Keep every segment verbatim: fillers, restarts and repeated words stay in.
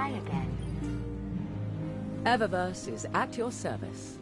try again. Eververse is at your service.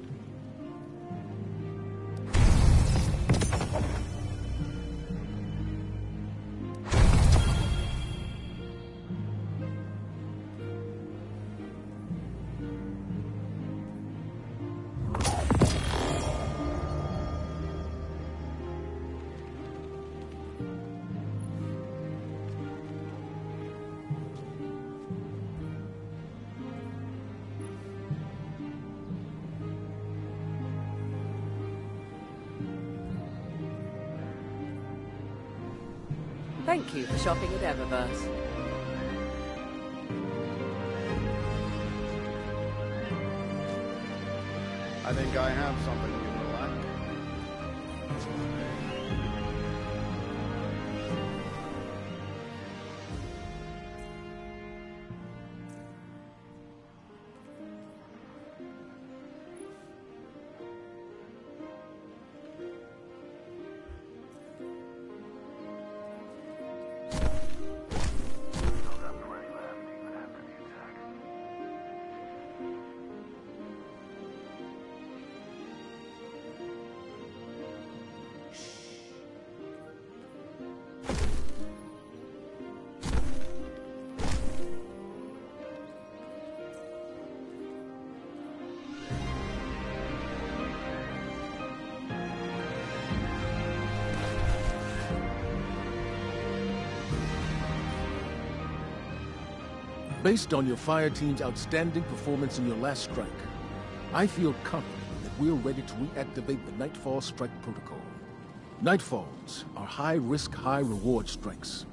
Thank you for shopping at Eververse. I think I have something you will Based on your fire team's outstanding performance in your last strike, I feel confident that we're ready to reactivate the Nightfall Strike Protocol. Nightfalls are high-risk, high-reward strikes.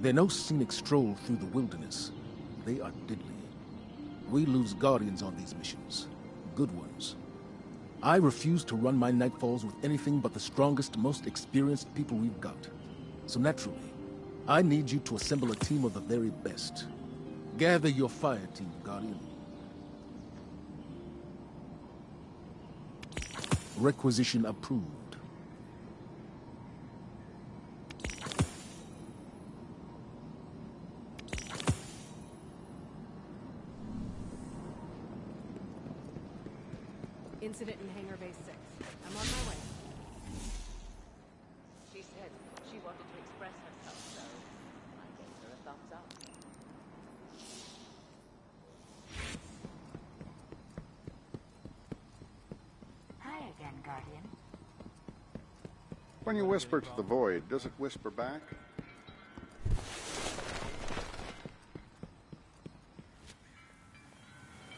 They're no scenic stroll through the wilderness. They are deadly. We lose guardians on these missions. Good ones. I refuse to run my Nightfalls with anything but the strongest, most experienced people we've got. So naturally, I need you to assemble a team of the very best. Gather your fire team, Guardian. Requisition approved. Incident in Hangar Base six. I'm on my way. She said she wanted to express herself, so I gave her a thumbs up. Guardian. When you whisper to the void, does it whisper back?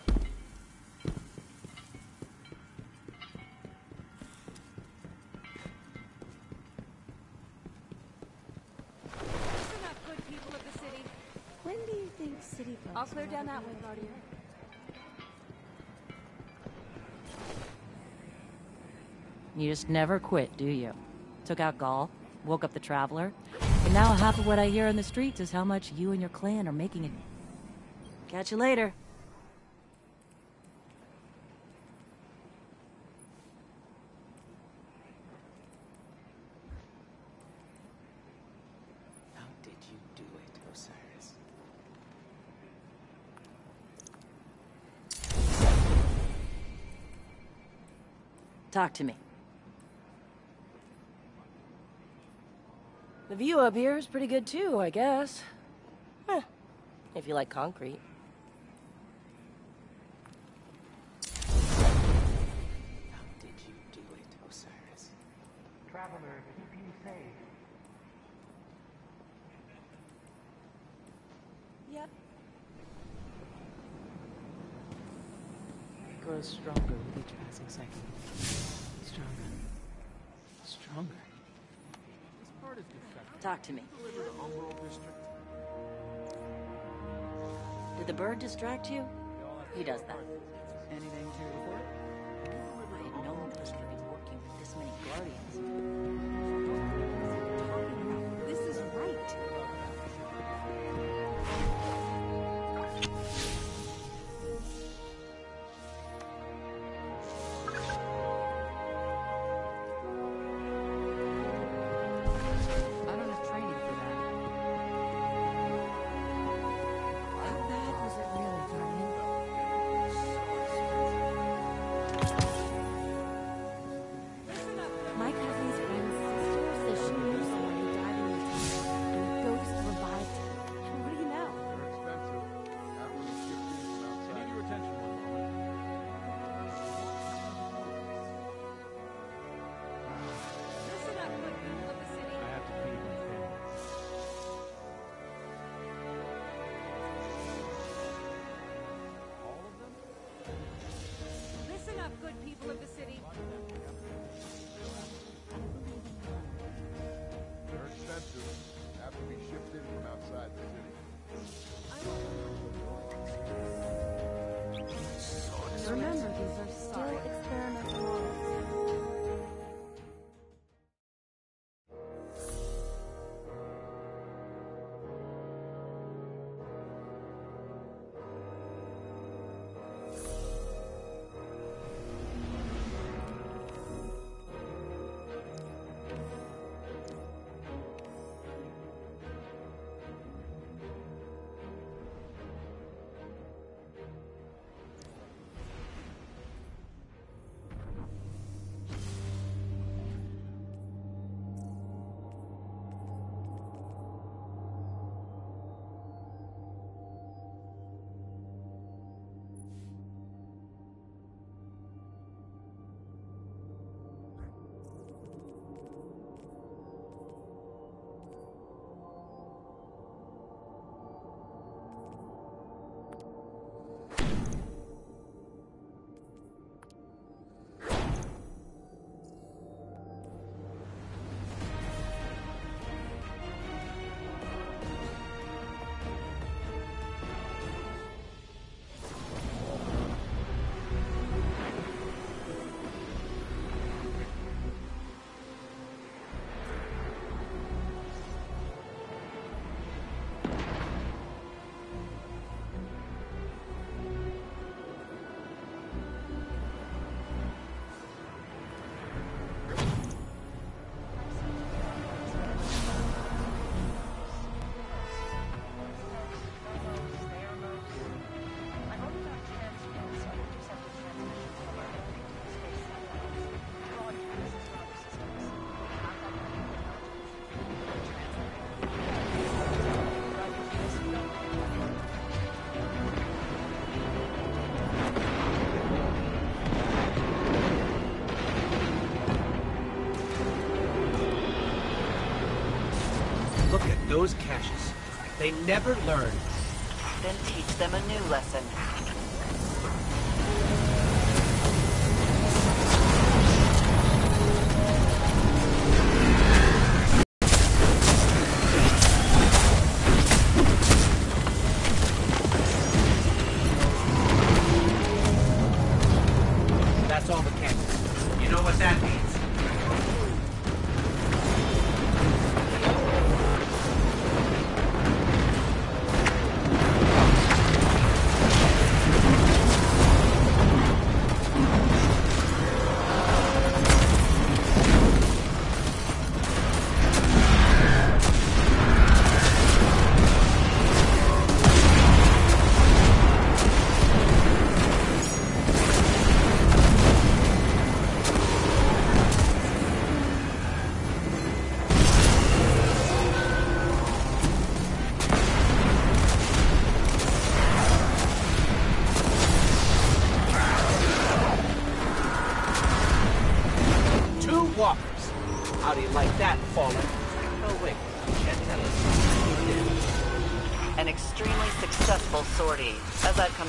These are not good people of the city. When do you think city folks... I'll clear down that way, Guardian. You just never quit, do you? Took out Gaul, woke up the Traveler, and now half of what I hear on the streets is how much you and your clan are making it. Catch you later. How did you do it, Osiris? Talk to me. The view up here is pretty good too, I guess. Huh. If you like concrete. How did you do it, Osiris? Traveler, keep you safe. Yep. It grows stronger with each passing second. Stronger. Stronger. Talk to me. Did the bird distract you? He does that. Anything to report? I didn't know that I was going to be working with this many guardians. This is really those caches. They never learn. Then teach them a new lesson.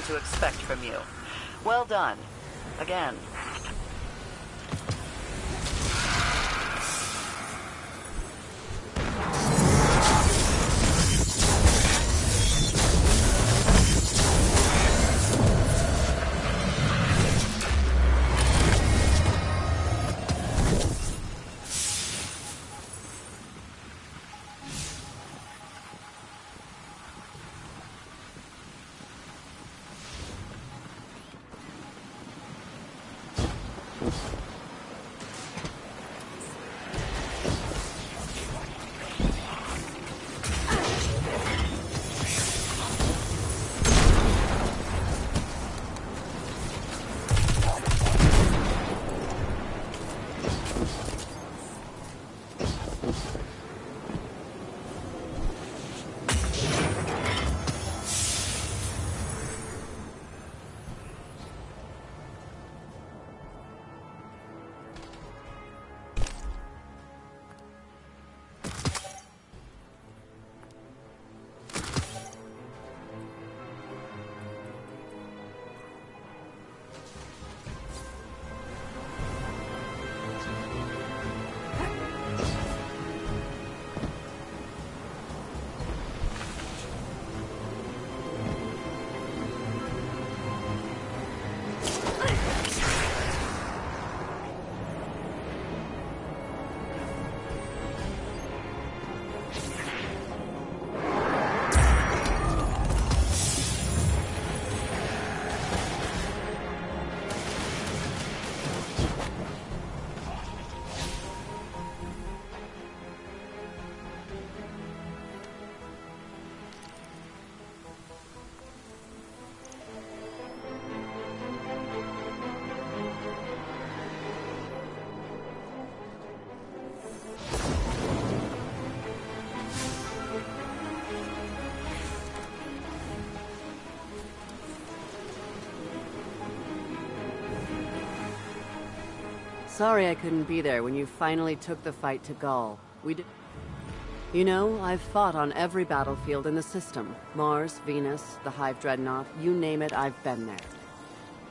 To expect from you. Well done. Again. Sorry I couldn't be there when you finally took the fight to Gaul. We d- You know, I've fought on every battlefield in the system. Mars, Venus, the Hive Dreadnought, you name it, I've been there.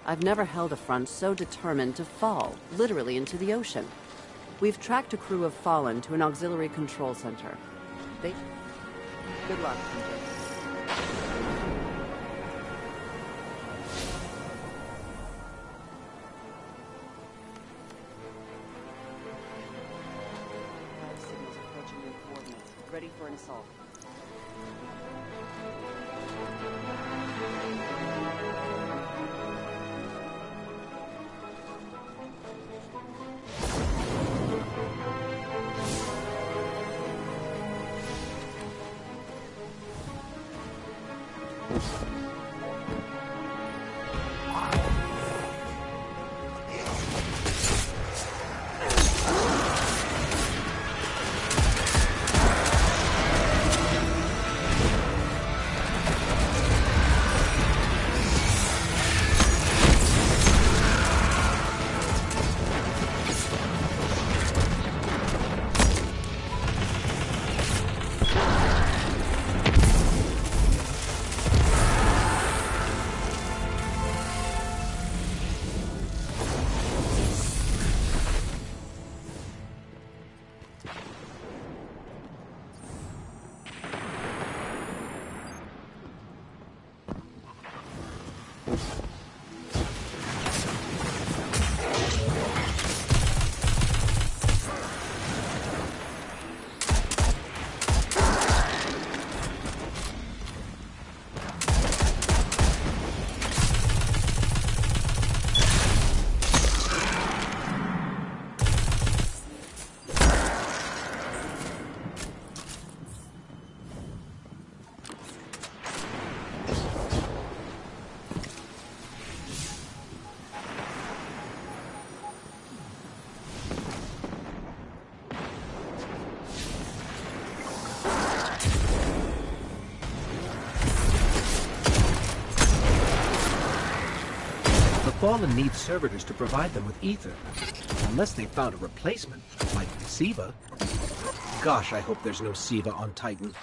I've never held a front so determined to fall, literally into the ocean. We've tracked a crew of Fallen to an auxiliary control center. They... Good luck, Hunter. Assault. Fallen need servitors to provide them with ether, unless they found a replacement, like Siva. Gosh, I hope there's no Siva on Titan.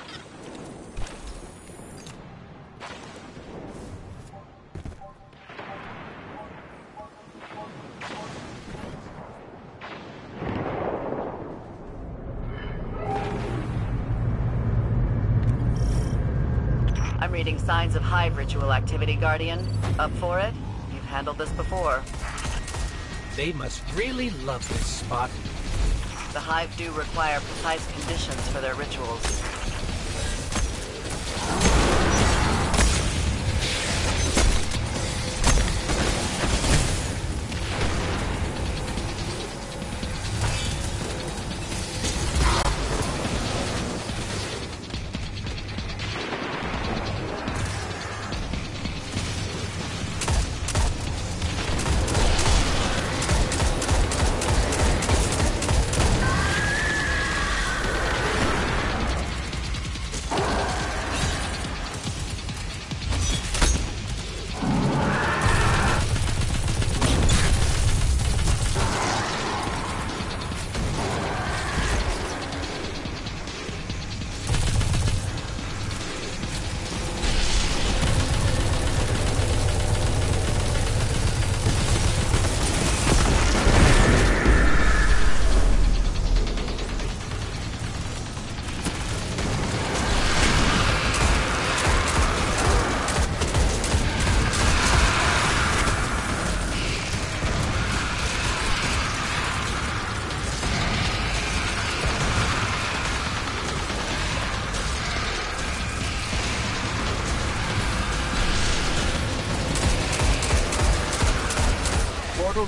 I'm reading signs of Hive ritual activity, Guardian. Up for it? You've handled this before. They must really love this spot. The Hive do require precise conditions for their rituals.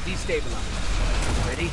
Destabilized. Ready?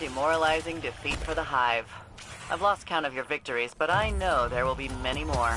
Demoralizing defeat for the Hive. I've lost count of your victories, but I know there will be many more.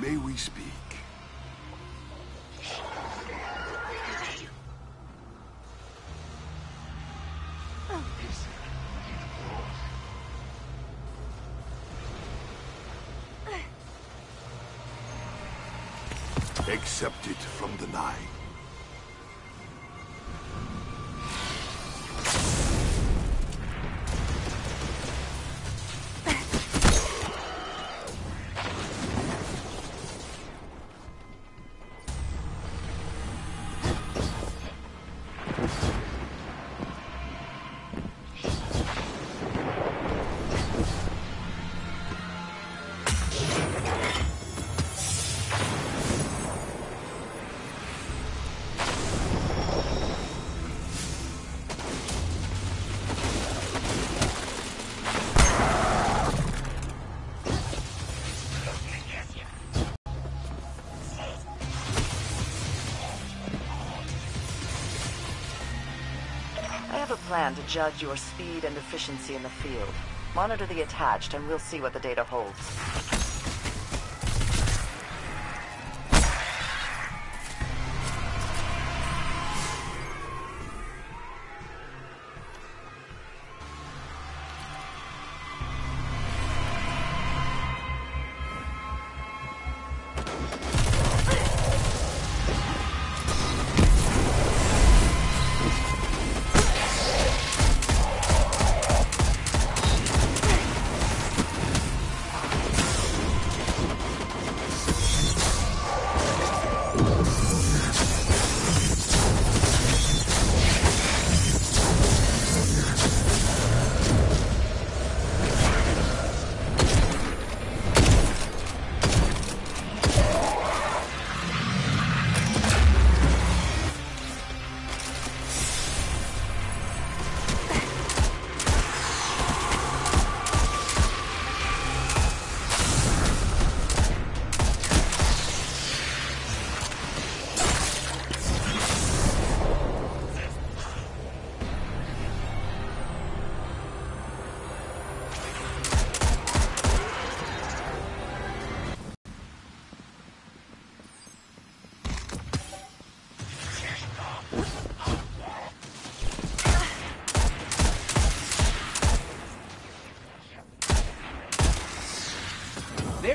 May we speak? accept it from the night. Plan to judge your speed and efficiency in the field. Monitor the attached and we'll see what the data holds.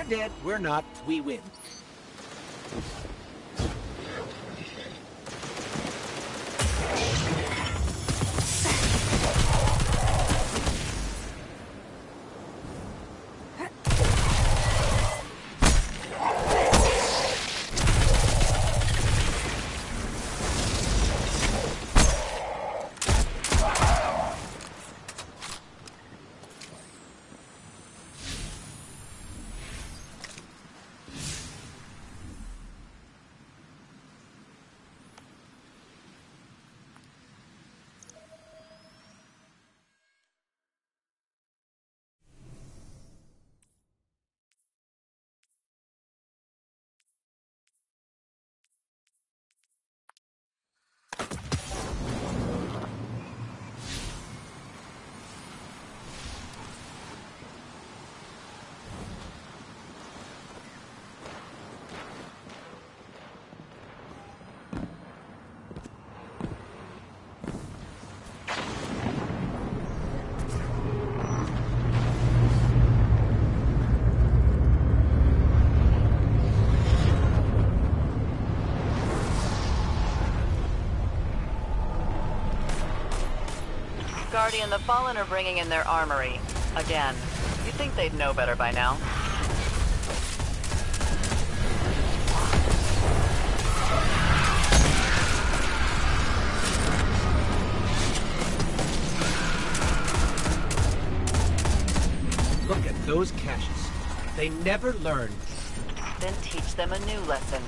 Dead, we're not, we win. Guardian, the Fallen are bringing in their armory. Again. You'd think they'd know better by now. Look at those caches. They never learn. Then teach them a new lesson.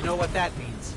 You know what that means.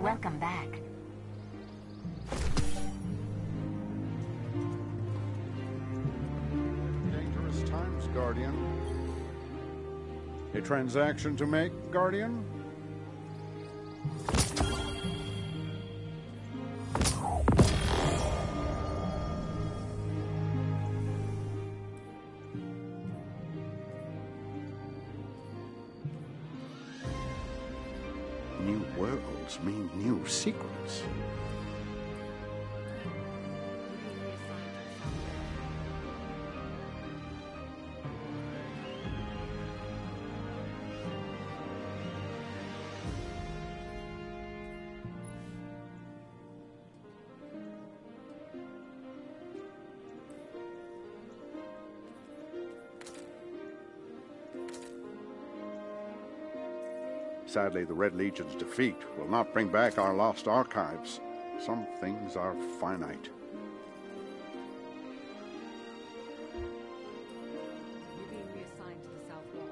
Welcome back. Dangerous times, Guardian. A transaction to make, Guardian? New world. tools mean new secrets. Sadly, the Red Legion's defeat will not bring back our lost archives. Some things are finite. You're being reassigned to the South Wall.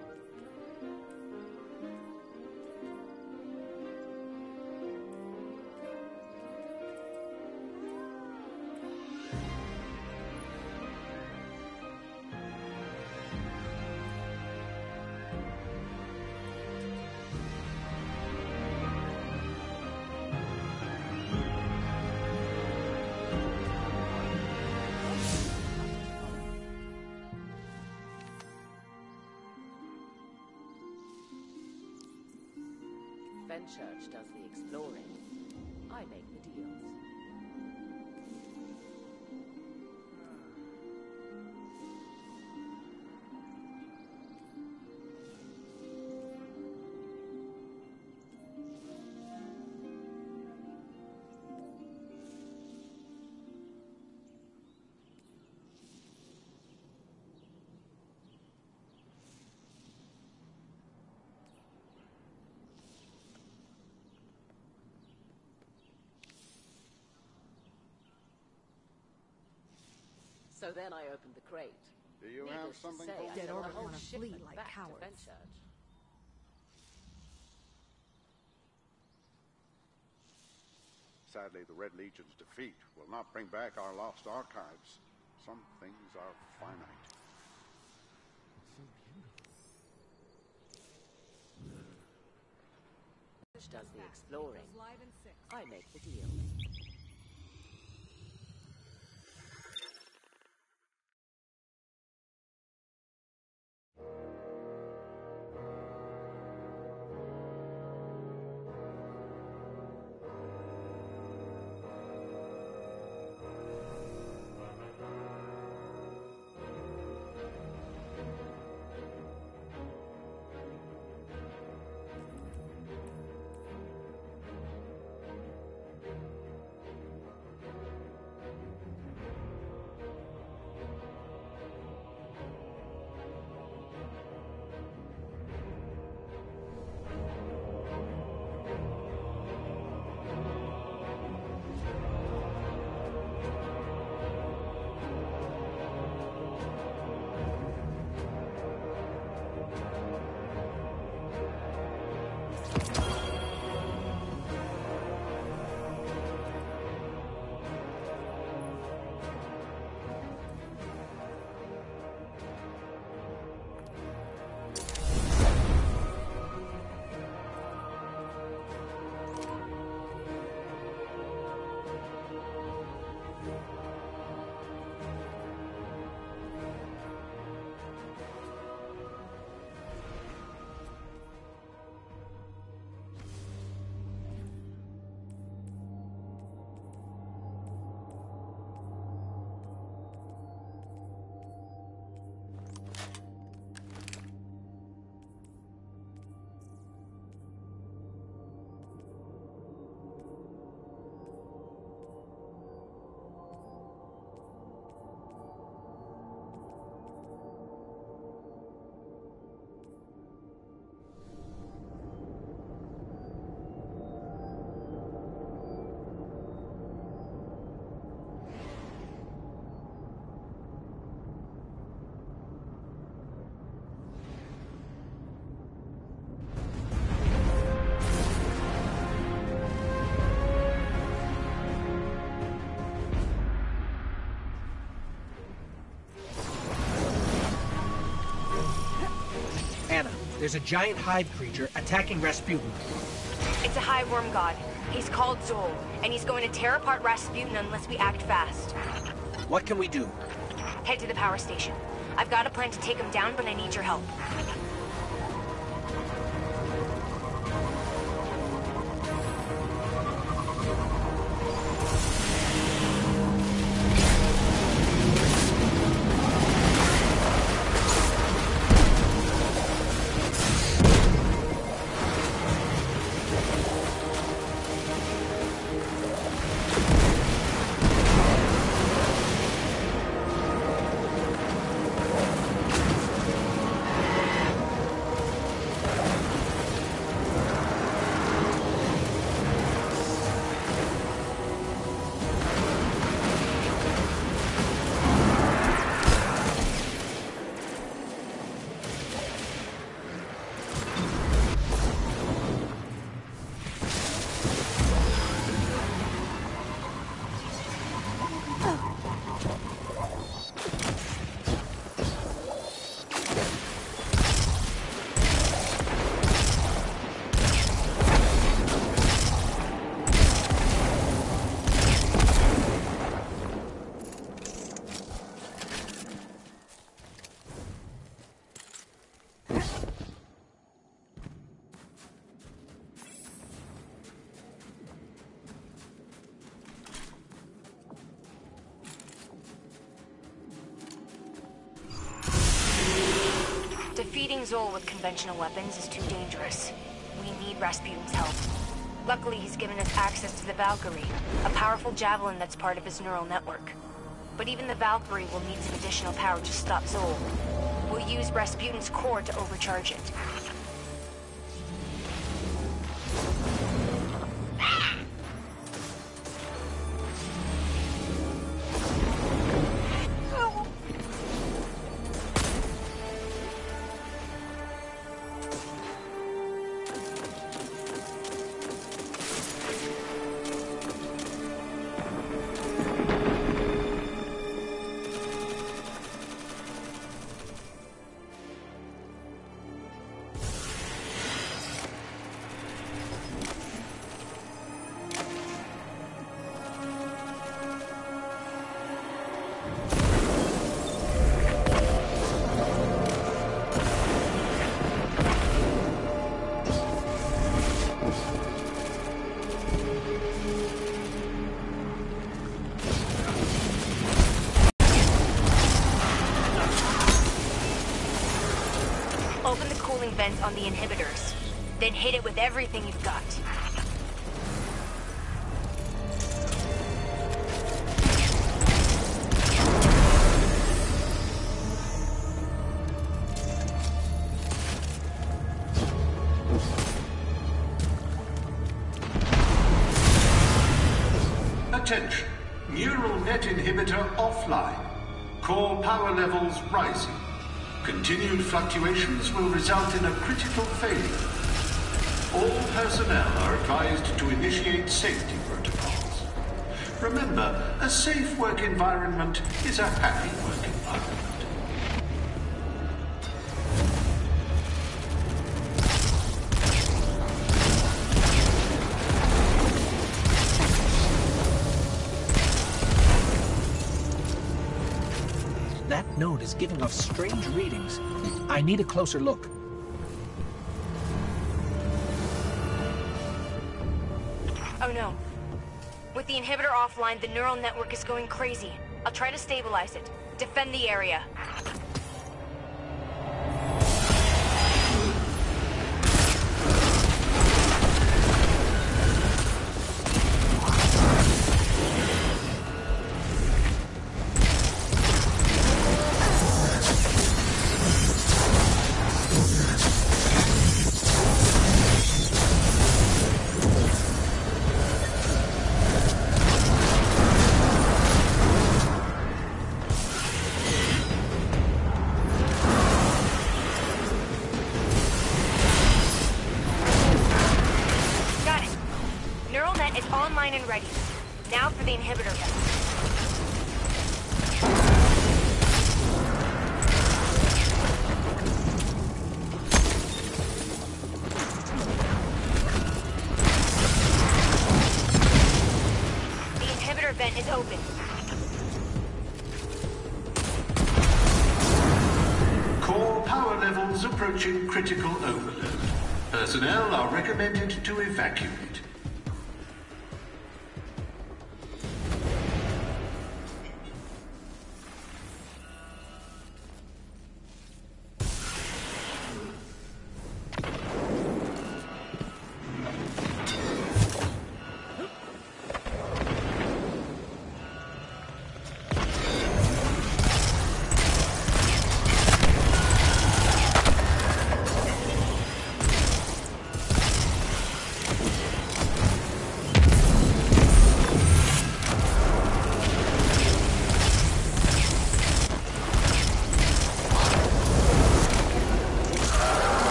Fenchurch does the exploring. I make the deals. So then I opened the crate. Do you Needless have something to say? Dead Orbit want to flee like cowards. Sadly, the Red Legion's defeat will not bring back our lost archives. Some things are finite. Which does the exploring. I make the deal. There's a giant hive creature attacking Rasputin. It's a hive worm god. He's called Zul, and he's going to tear apart Rasputin unless we act fast. What can we do? Head to the power station. I've got a plan to take him down, but I need your help. Feeding Zol with conventional weapons is too dangerous. We need Rasputin's help. Luckily, he's given us access to the Valkyrie, a powerful javelin that's part of his neural network. But even the Valkyrie will need some additional power to stop Zol. We'll use Rasputin's core to overcharge it. On the inhibitors, then hit it with everything you've got. Attention, neural net inhibitor offline. Core power levels rising. Continued fluctuations will result in a critical failure. All personnel are advised to initiate safety protocols. Remember, a safe work environment is a happy work environment. Is giving off strange readings. I need a closer look. Oh no. With the inhibitor offline, the neural network is going crazy. I'll try to stabilize it. Defend the area. Critical overload. Personnel are recommended to evacuate.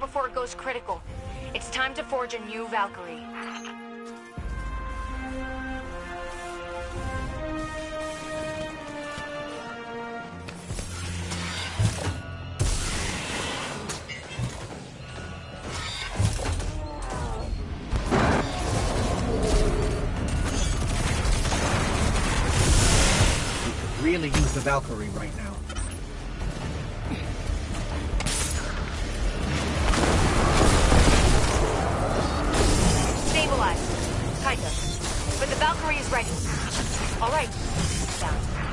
Before it goes critical. It's time to forge a new Valkyrie. Valkyrie right now. Stabilized. Kind of. But the Valkyrie is ready. All right. Down.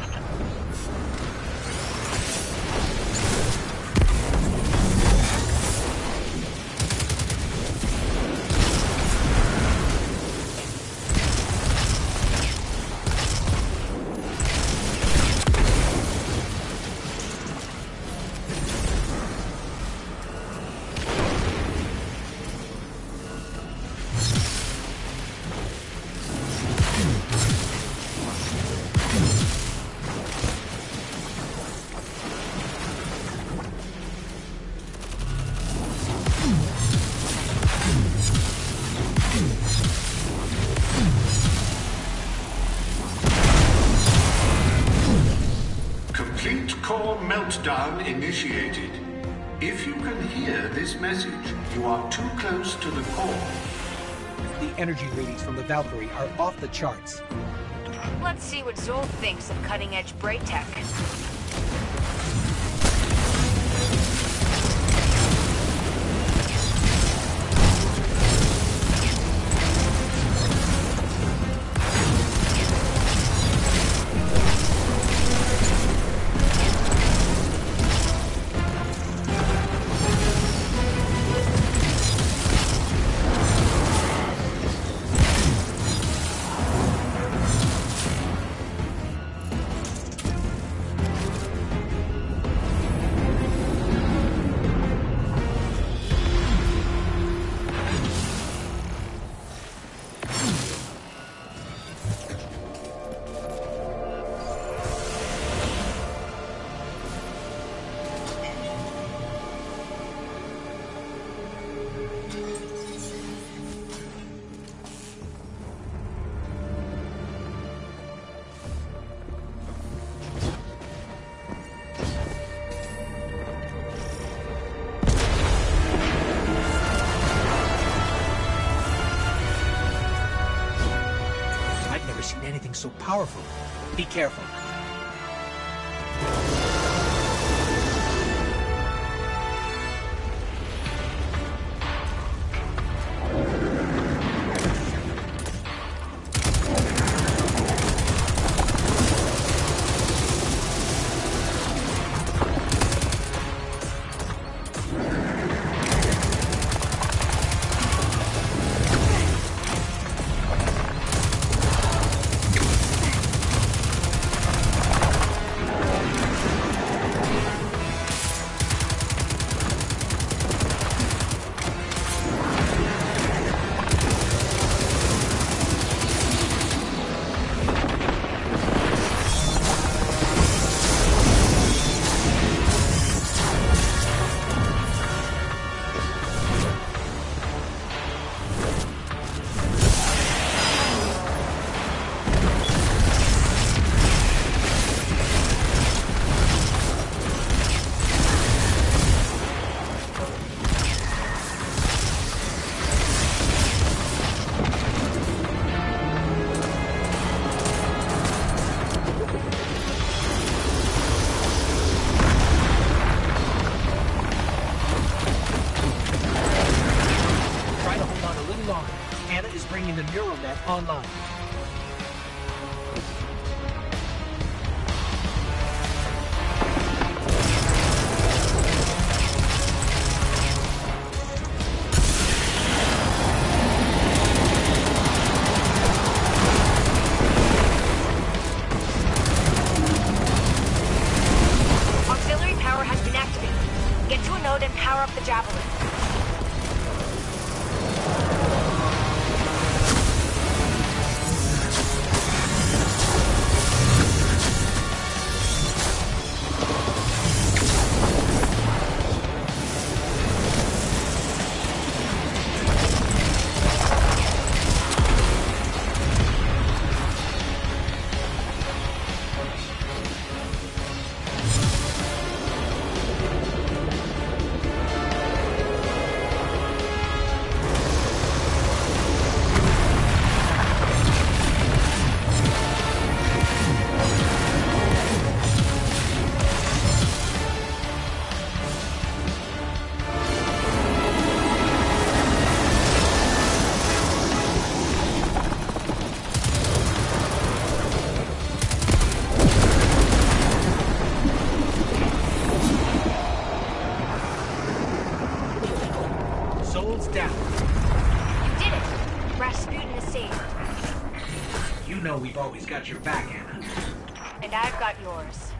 Meltdown initiated. If you can hear this message, you are too close to the core. The energy readings from the Valkyrie are off the charts. Let's see what Zul thinks of cutting-edge Braytech. So powerful. Be careful. Online. Auxiliary power has been activated. Get to a node and power up the javelin. You know we've always got your back, Anna. And I've got yours.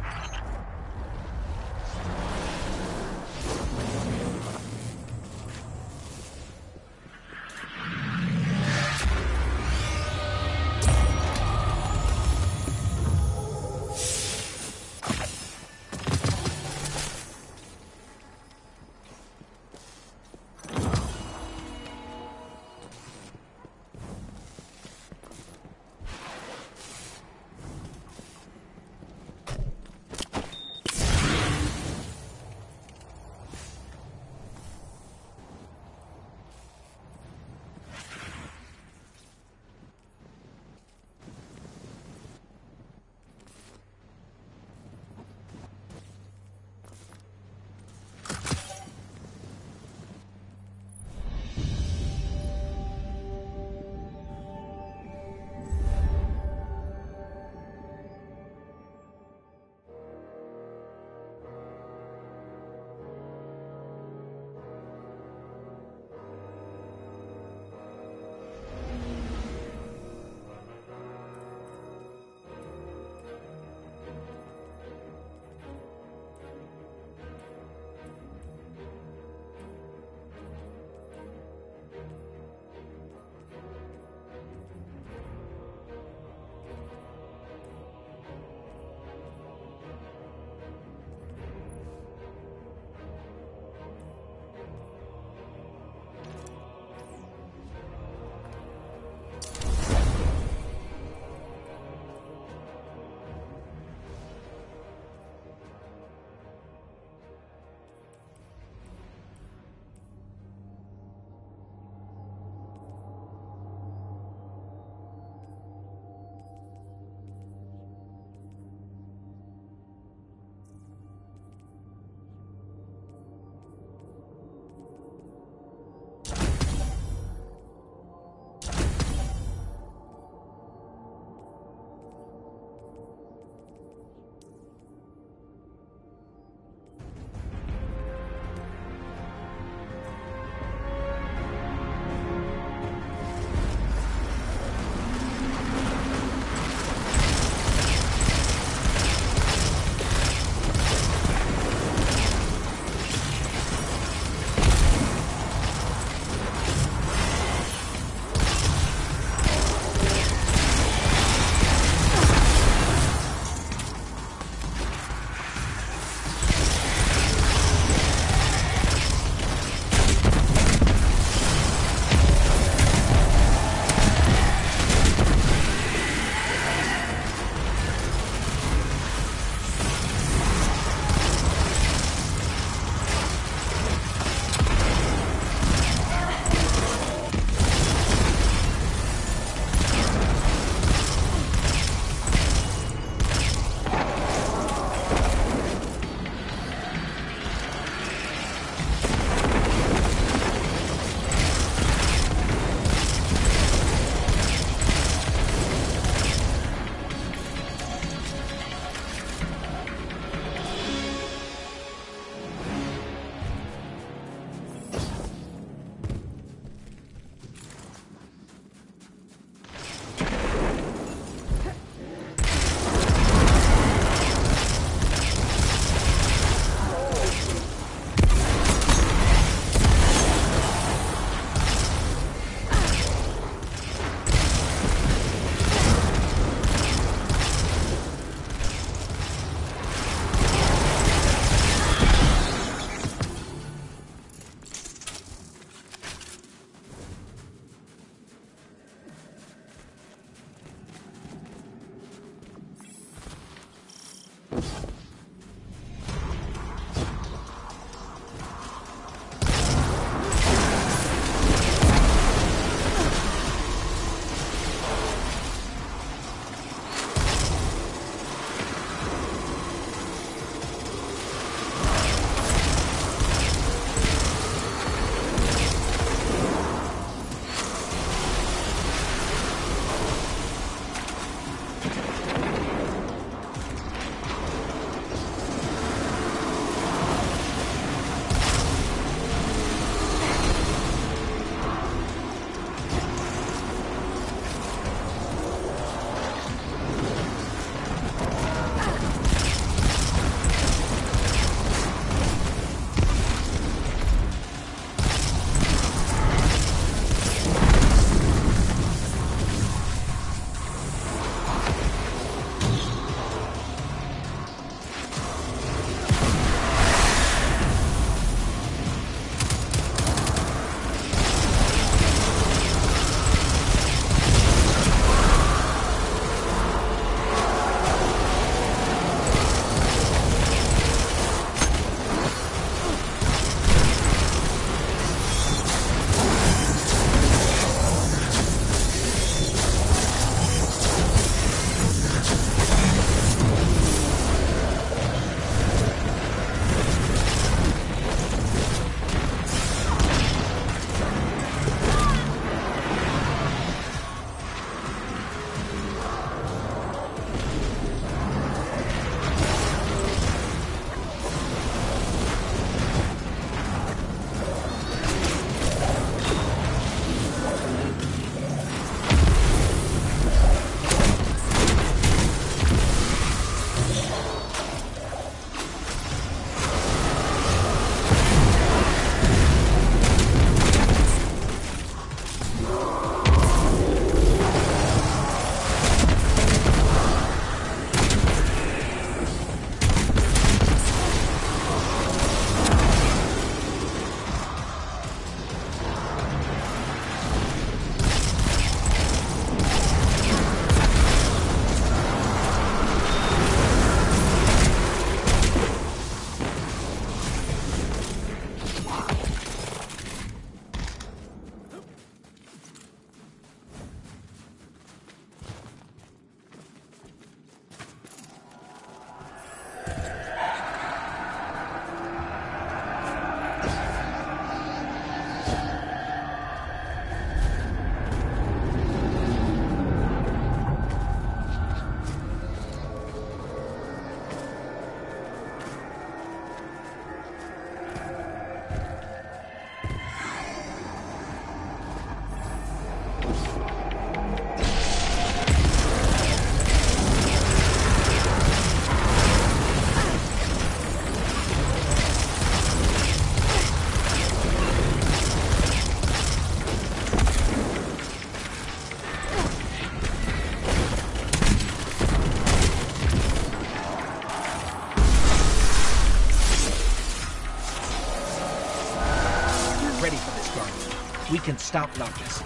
Can stop Noctis.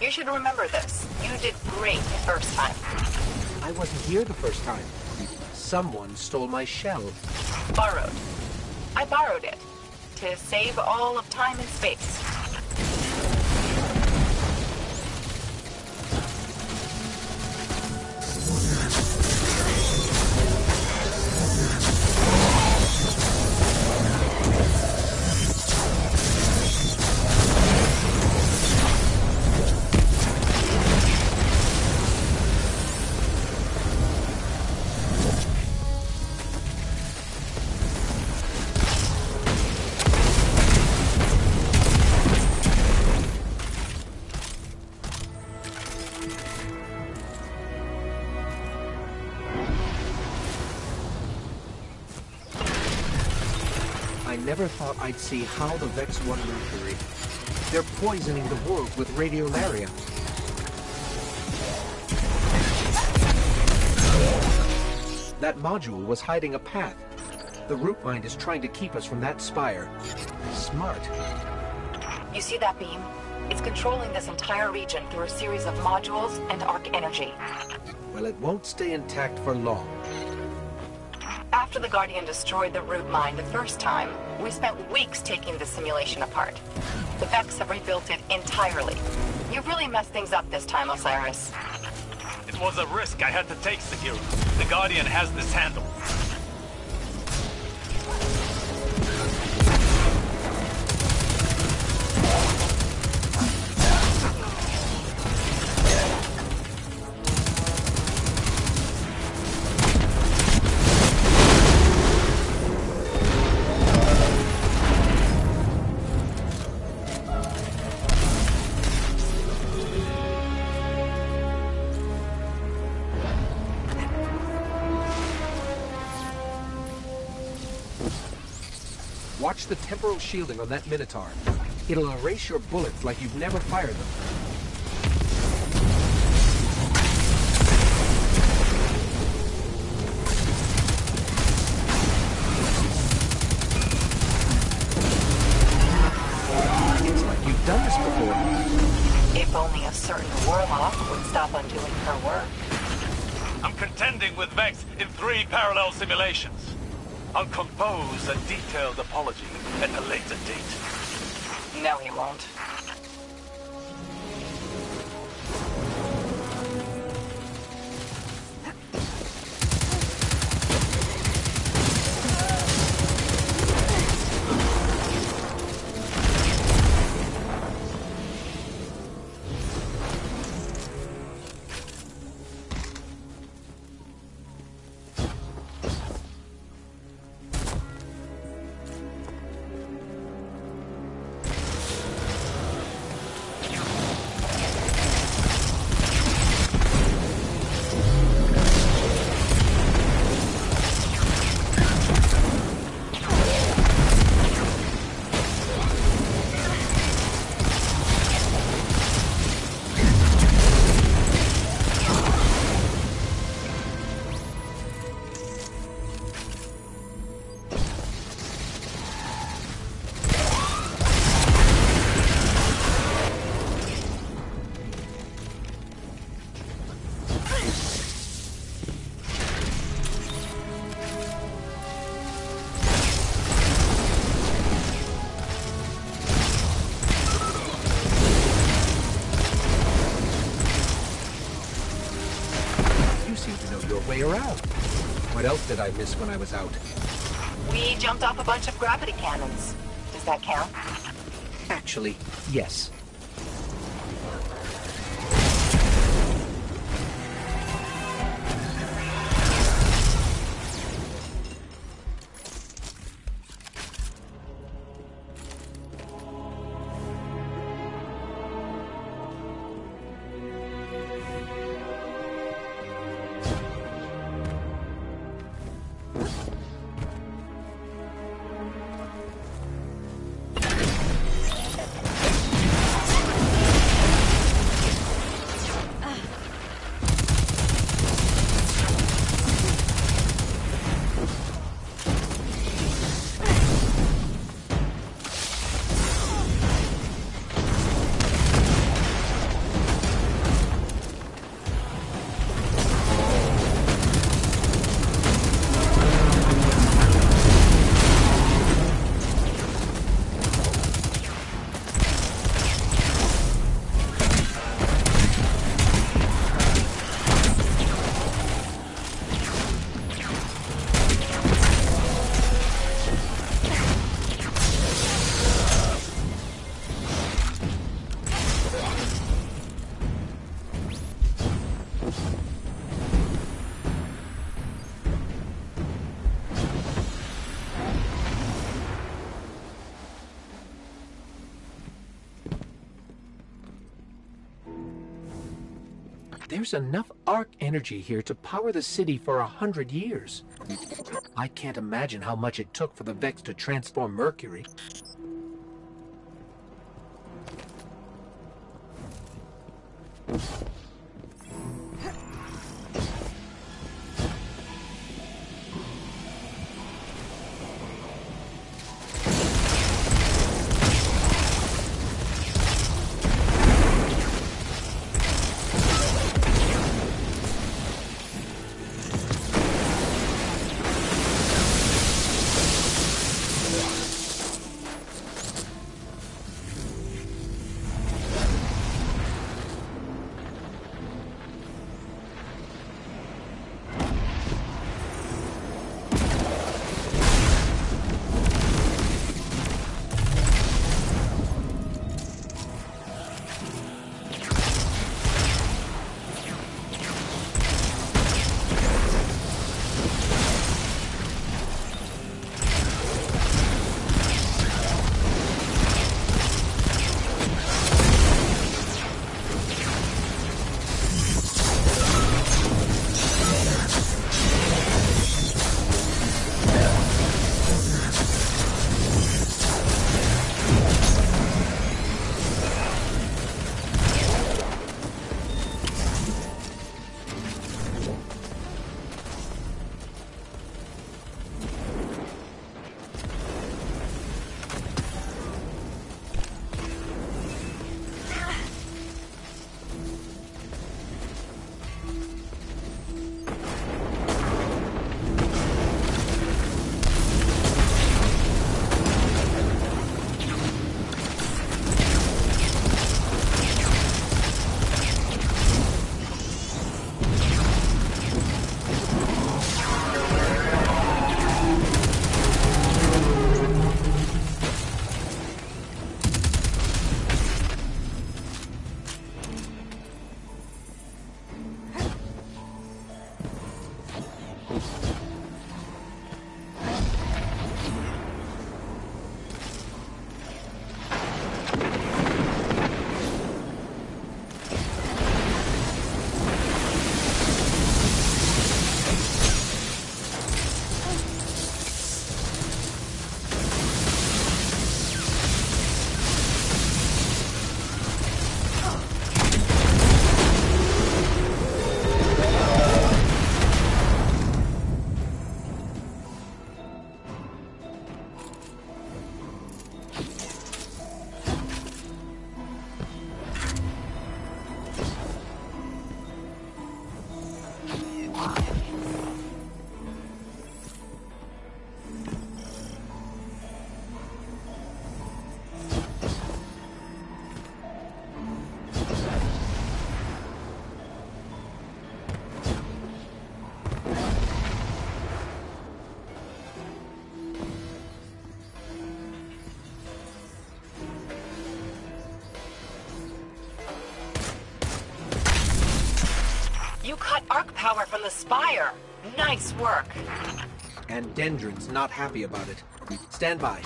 You should remember this. You did great the first time. I wasn't here the first time. Someone stole my shell. Borrowed. I borrowed it to save all of time and space. Never thought I'd see how the Vex won Mercury. They're poisoning the world with Radiolaria. That module was hiding a path. The Rootmind is trying to keep us from that spire. Smart. You see that beam? It's controlling this entire region through a series of modules and arc energy. Well, it won't stay intact for long. After the Guardian destroyed the Rootmind the first time, we spent weeks taking the simulation apart. The Vex have rebuilt it entirely. You really messed things up this time, Osiris. It was a risk I had to take, Sigurd. The Guardian has this handled. Watch the temporal shielding on that Minotaur. It'll erase your bullets like you've never fired them. I'll compose a detailed apology at a later date. No, he won't. way around. What else did I miss when I was out? We jumped off a bunch of gravity cannons. Does that count? Actually, yes. There's enough arc energy here to power the city for a hundred years. I can't imagine how much it took for the Vex to transform Mercury. cut arc power from the spire. Nice work. And Dendron's not happy about it. Stand by.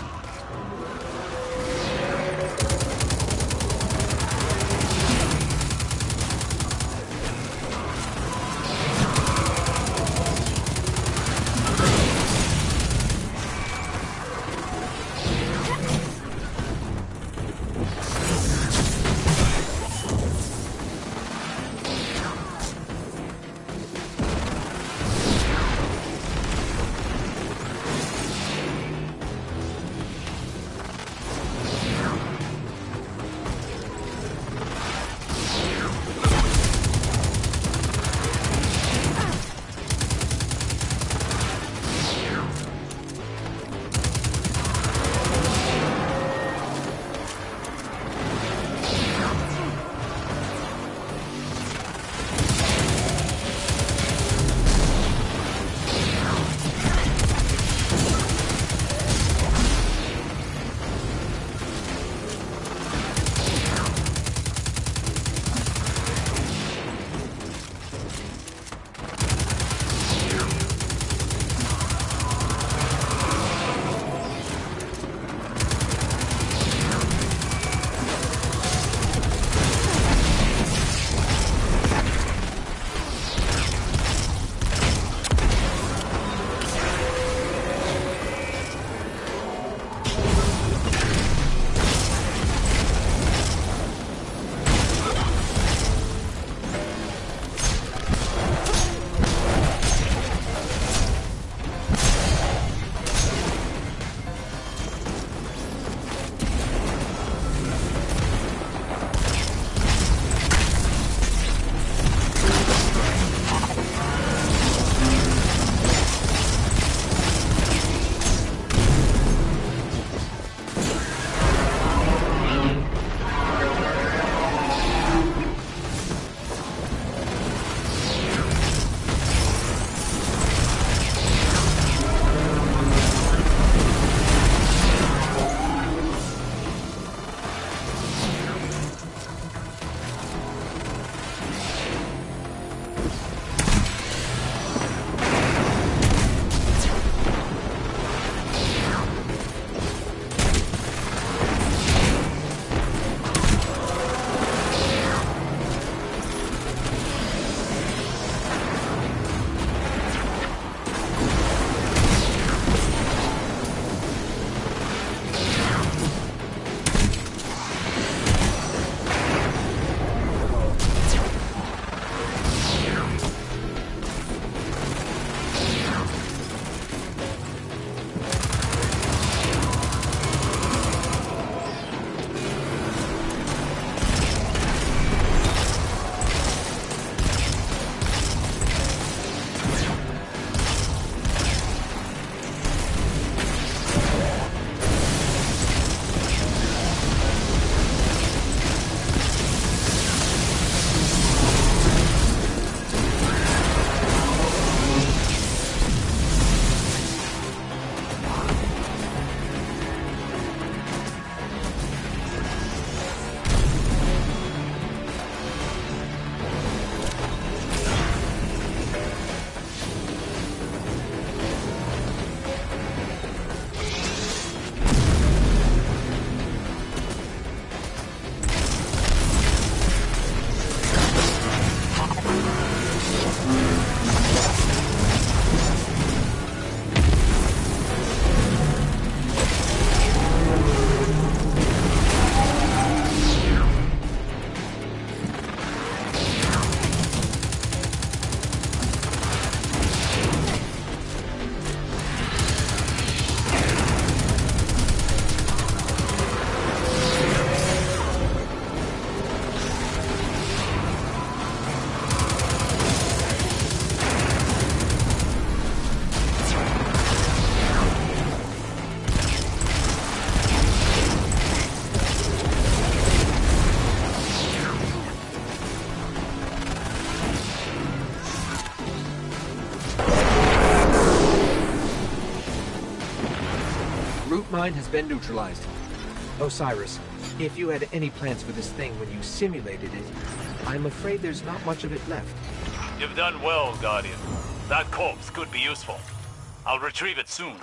Mine has been neutralized. Osiris, if you had any plans for this thing when you simulated it, I'm afraid there's not much of it left. You've done well, Guardian. That corpse could be useful. I'll retrieve it soon.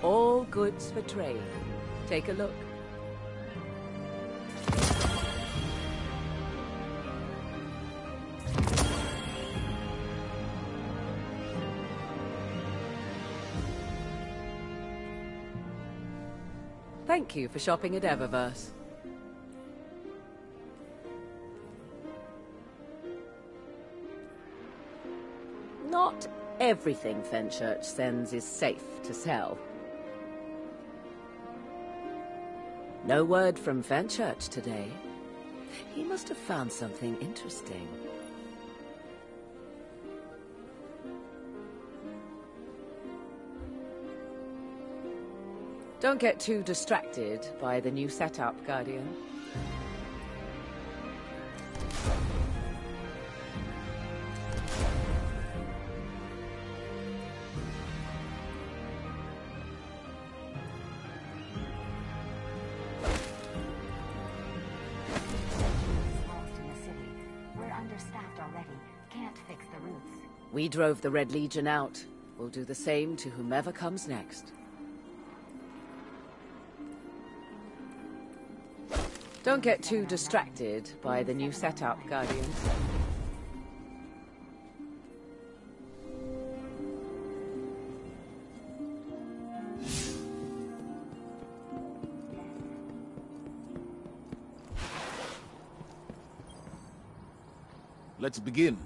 All goods for trade. Take a look. Thank you for shopping at Eververse. Not everything Fenchurch sends is safe to sell. No word from Fenchurch today. He must have found something interesting. Don't get too distracted by the new setup, Guardian. Understaffed already. Can't fix the roots. We drove the Red Legion out. We'll do the same to whomever comes next. Don't get too distracted by the new setup, Guardians. Let's begin.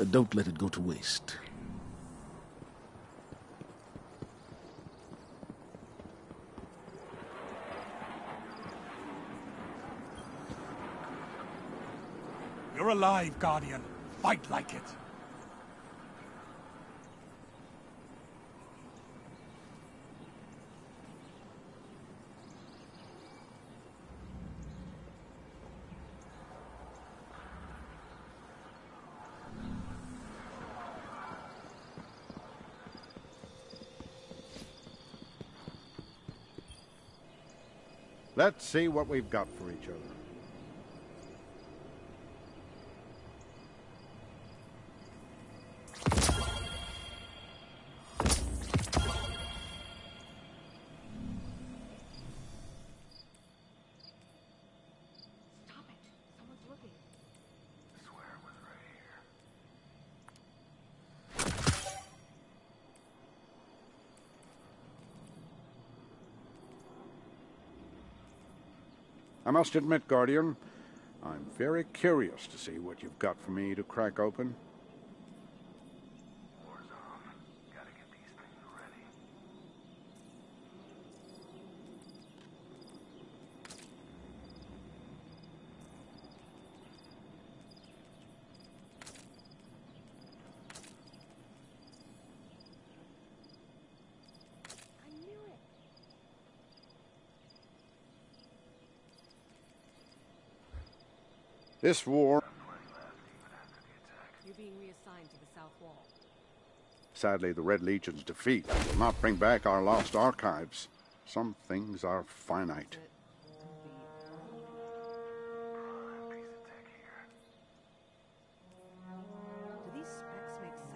Uh, don't let it go to waste. You're alive, Guardian. Fight like it. Let's see what we've got for each other. I must admit, Guardian, I'm very curious to see what you've got for me to crack open. War's on. Gotta get these things ready. I knew it. This war... You're being reassigned to the South Wall. Sadly, the Red Legion's defeat will not bring back our lost archives. Some things are finite. Do these specs make sense?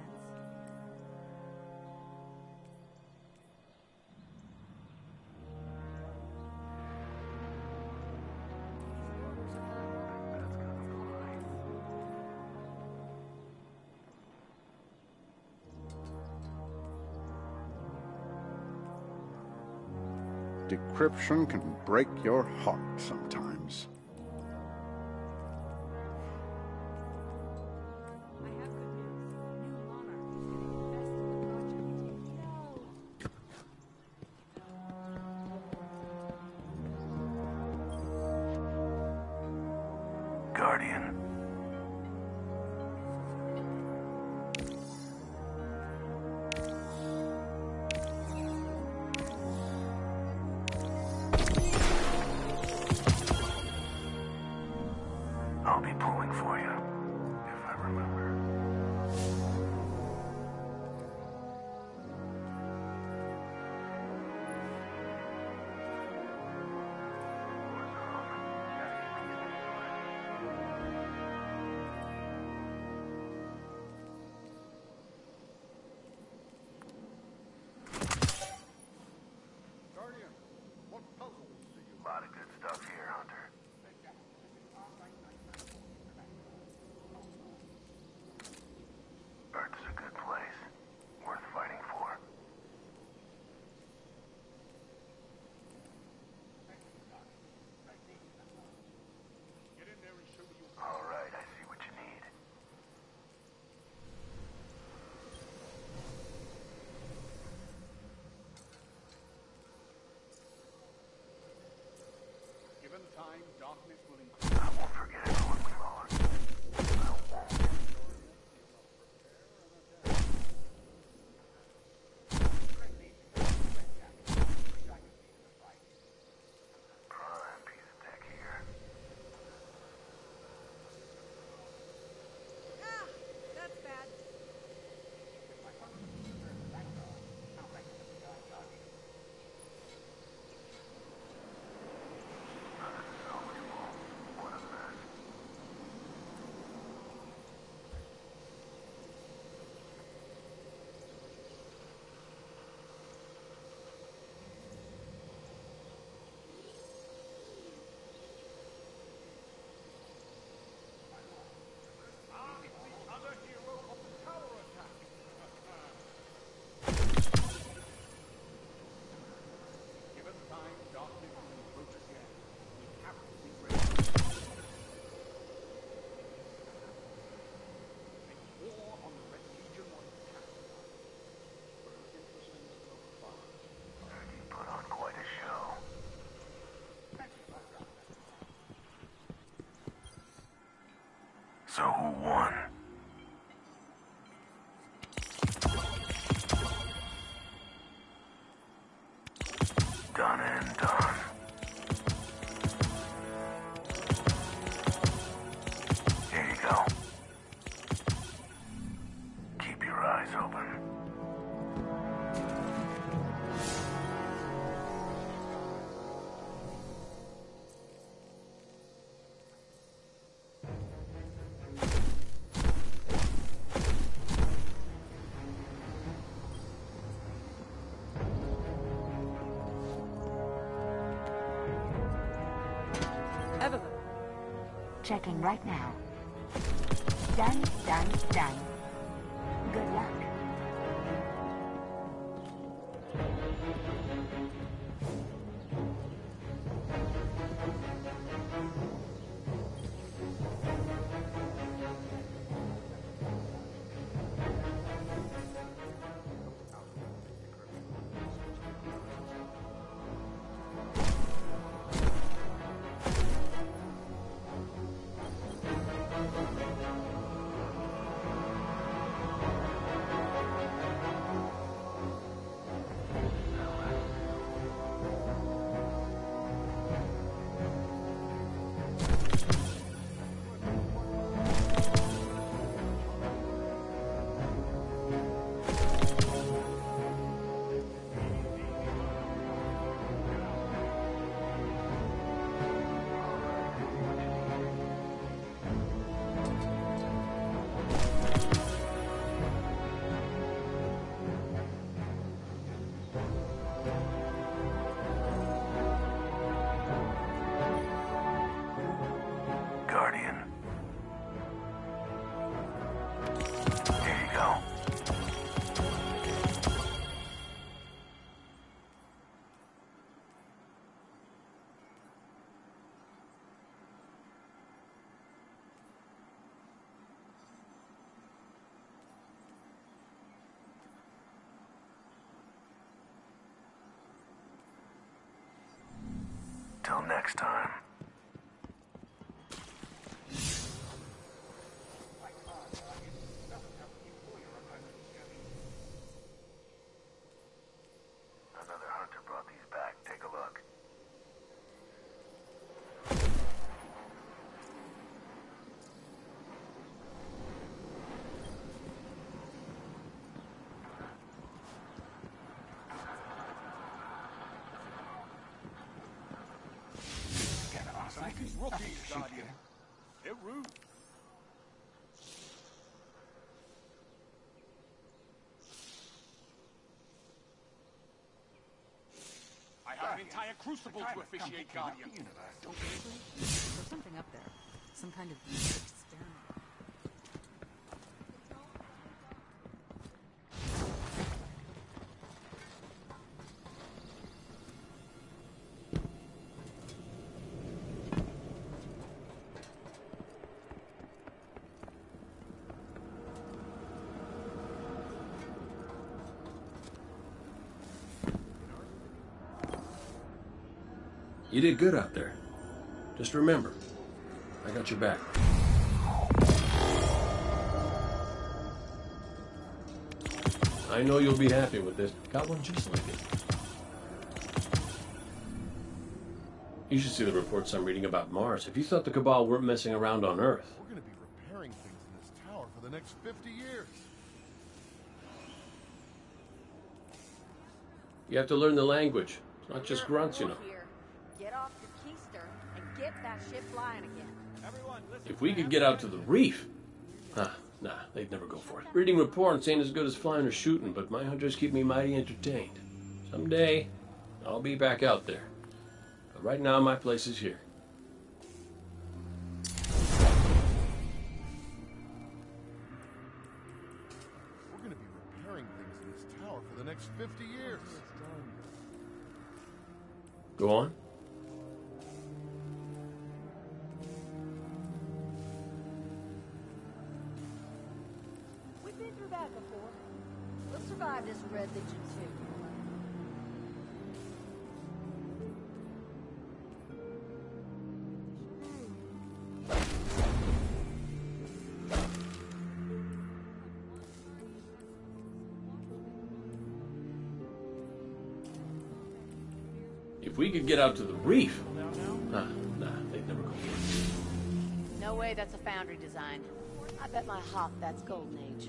Decryption can break your heart sometimes. I have good news. New Monarch is getting invested. Guardian. Time, darkness will increase. I won't forget it when we lost. I won't. Prime piece of tech here. Ah, that's bad. Thank you. So who won? Done and done. Here you go. Keep your eyes open. Checking right now. Done, done, done. Good luck. Till next time. Another hunter brought these back. Take a look. Guardian. They're rude. I have an entire Crucible to officiate, Guardian. Don't There's something up there. Some kind of experiment. You did good out there. Just remember, I got your back. I know you'll be happy with this. Got one just like it. You should see the reports I'm reading about Mars. If you thought the Cabal weren't messing around on Earth. We're going to be repairing things in this tower for the next fifty years. You have to learn the language. It's not just grunts, you know. Get off the keister and get that ship flying again. Everyone, listen, if we could get out to the reef. Huh, nah, they'd never go for it. Reading reports ain't as good as flying or shooting, but my hunters keep me mighty entertained. Someday, I'll be back out there. But right now, my place is here. We're going to be repairing things in this tower for the next fifty years. Go on. This Red Legion too. If we could get out to the reef. Nah, nah, they'd never go there. No way, that's a foundry design. I bet my hop that's golden age.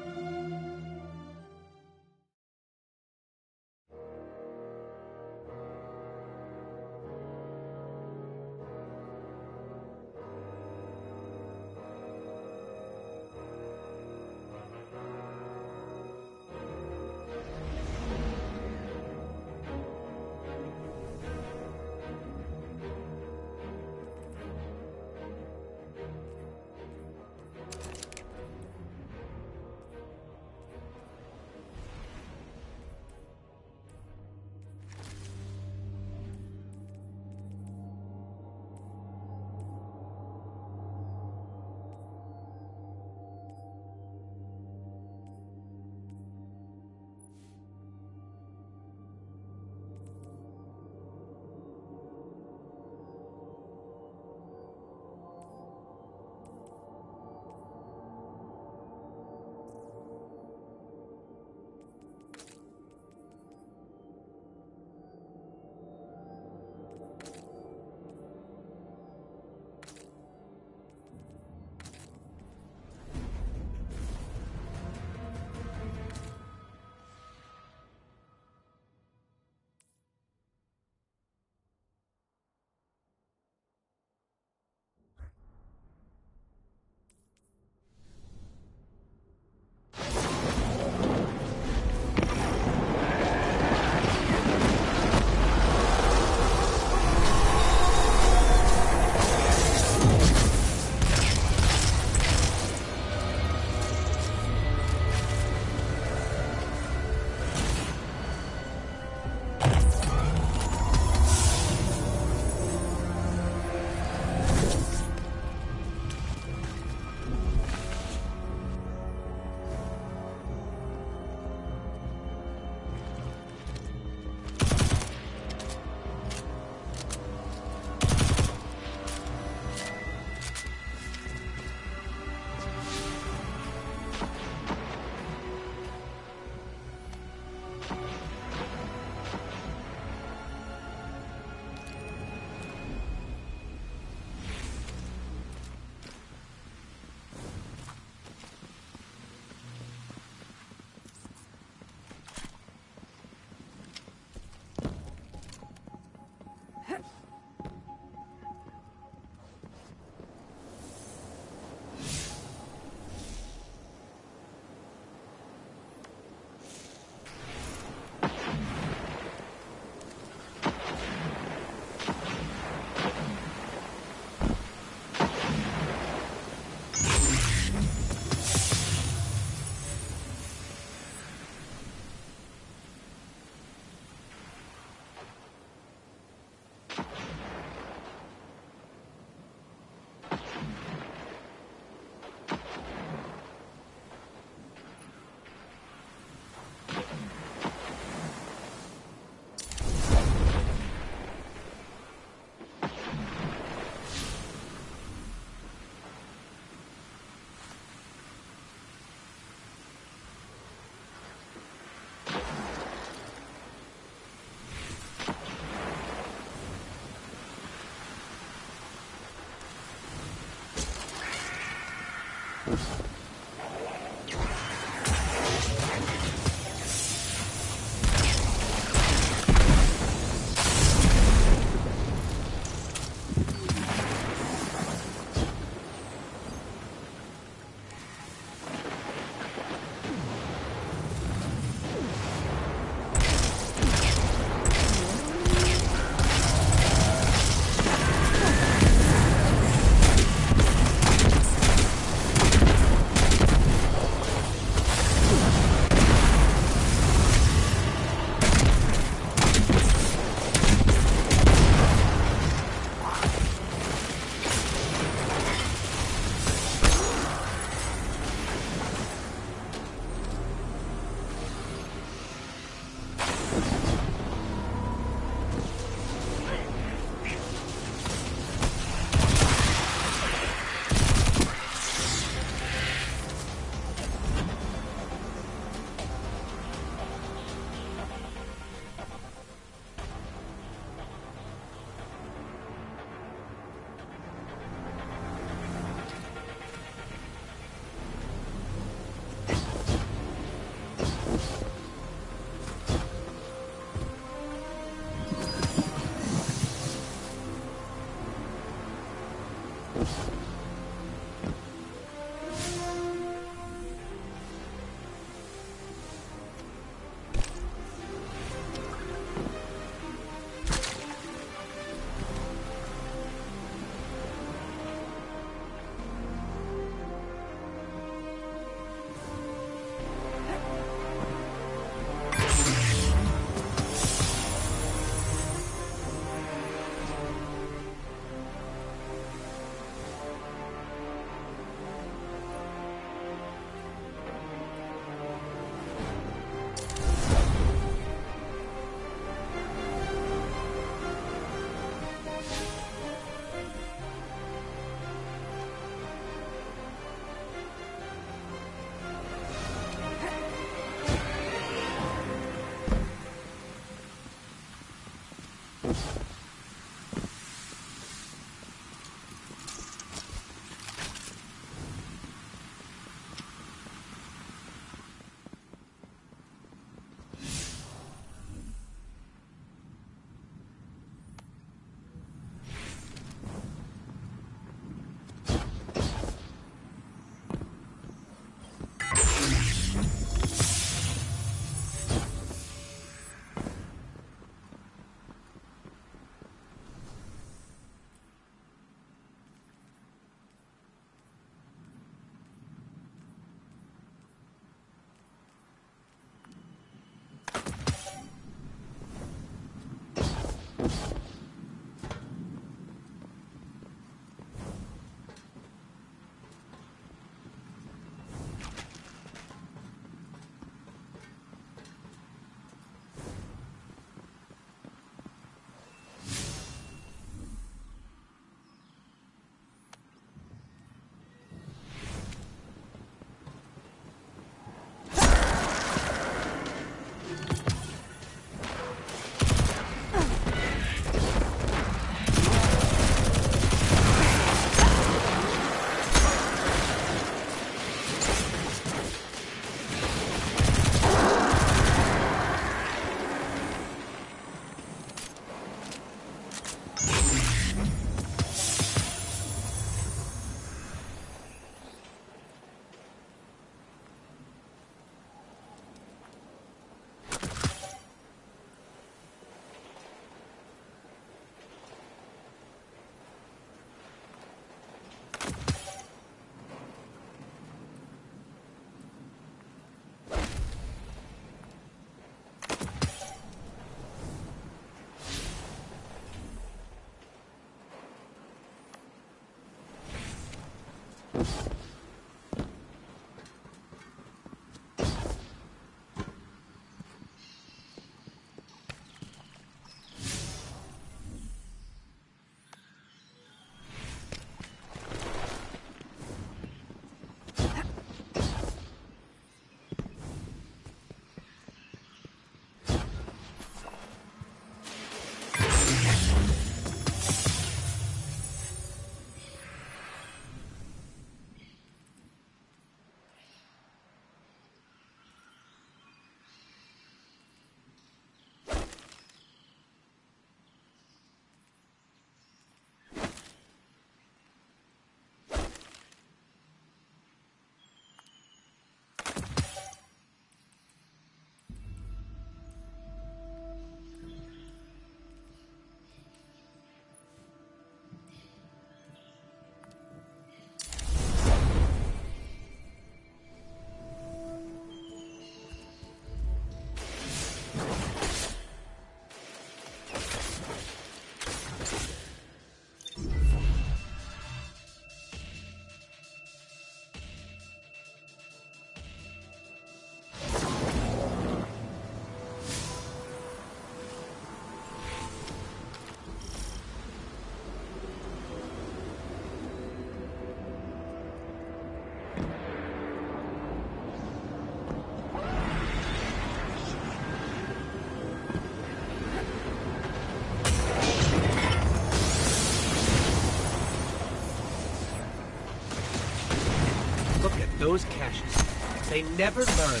Those caches. They never learn.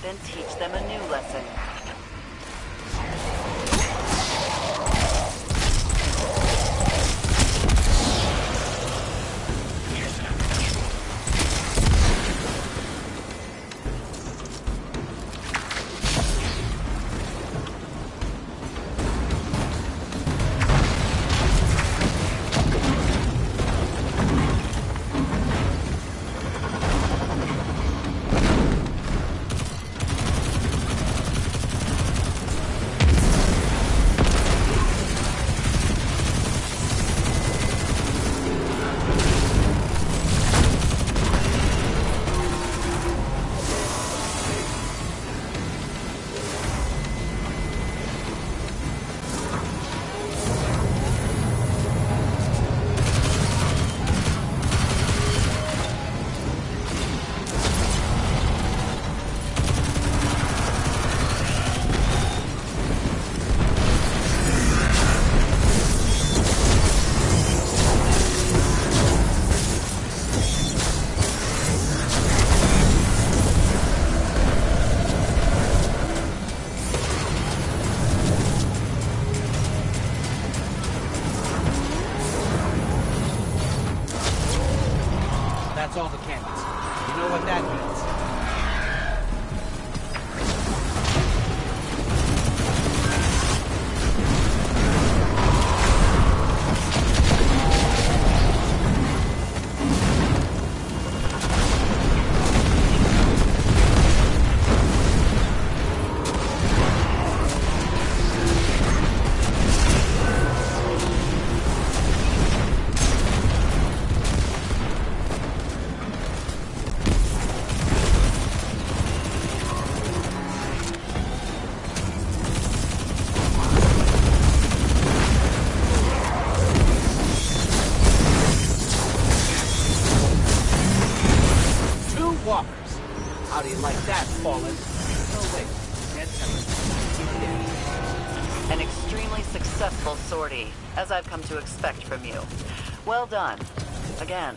Then teach them a new lesson. extremely successful sortie, as I've come to expect from you. Well done. Again.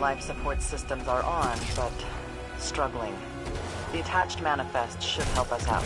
Life support systems are on, but struggling. The attached manifest should help us out.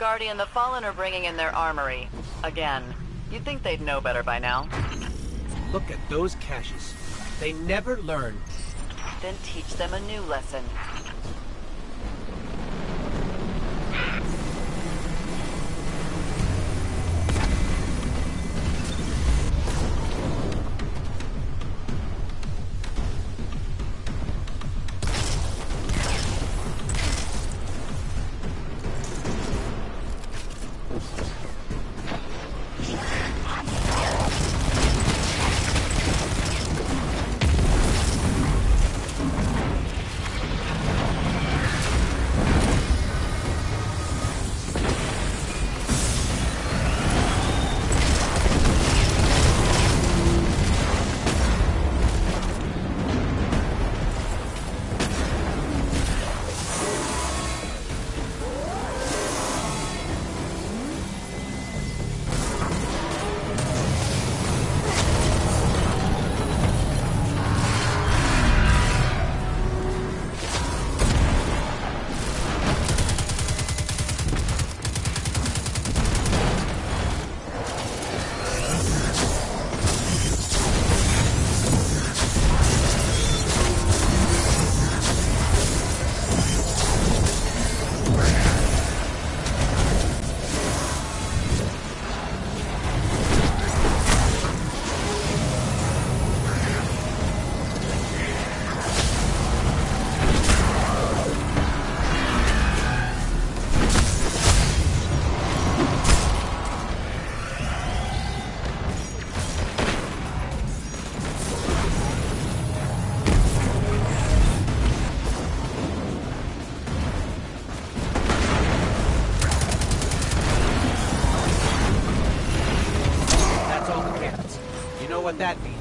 Guardian, the Fallen are bringing in their armory. Again. You'd think they'd know better by now. Look at those caches. They never learn. Then teach them a new lesson. What that means.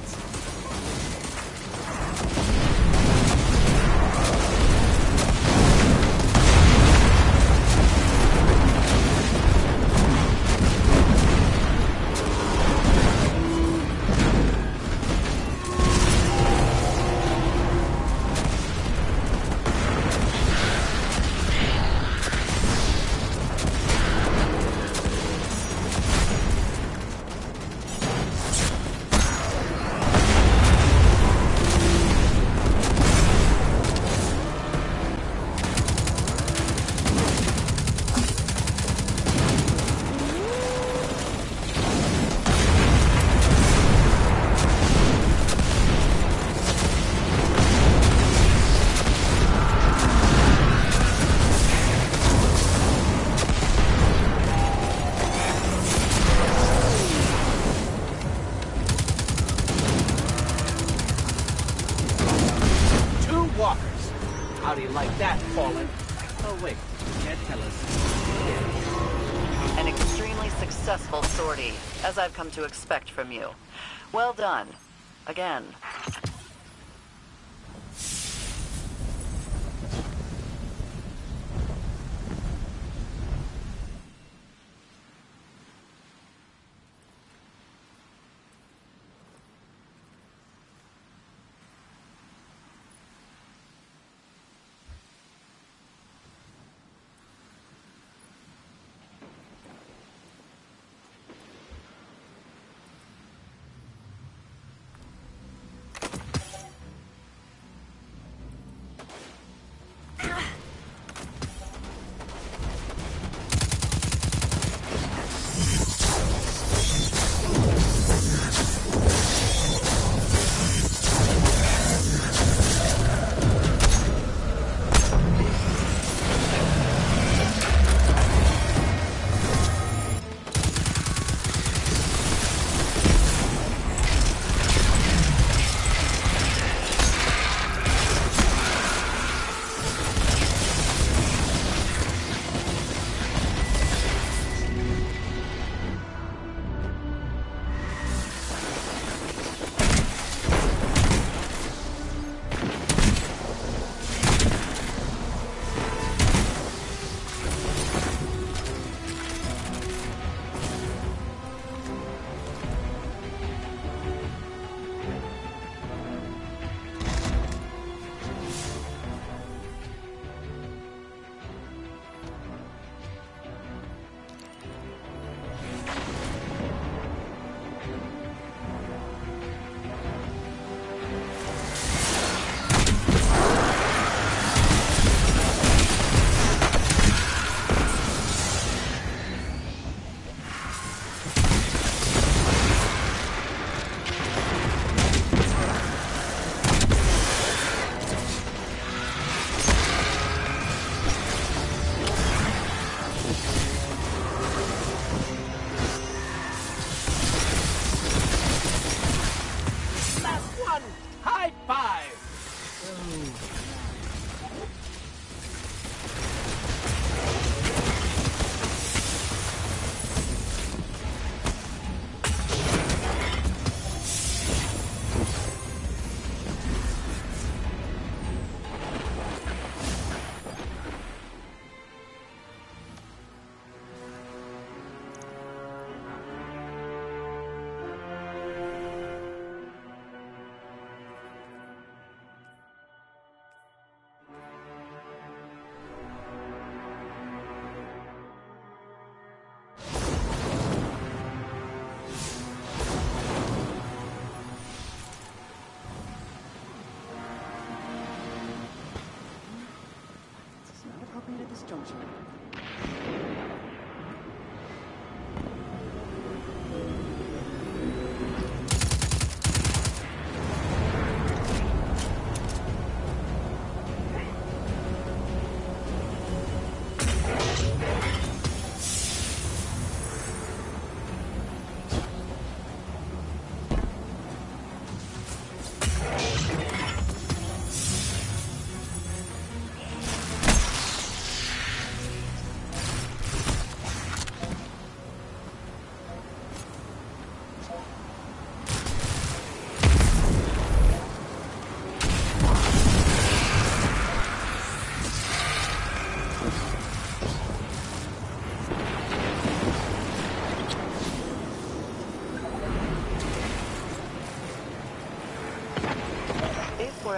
As I've come to expect from you. Well done. Again.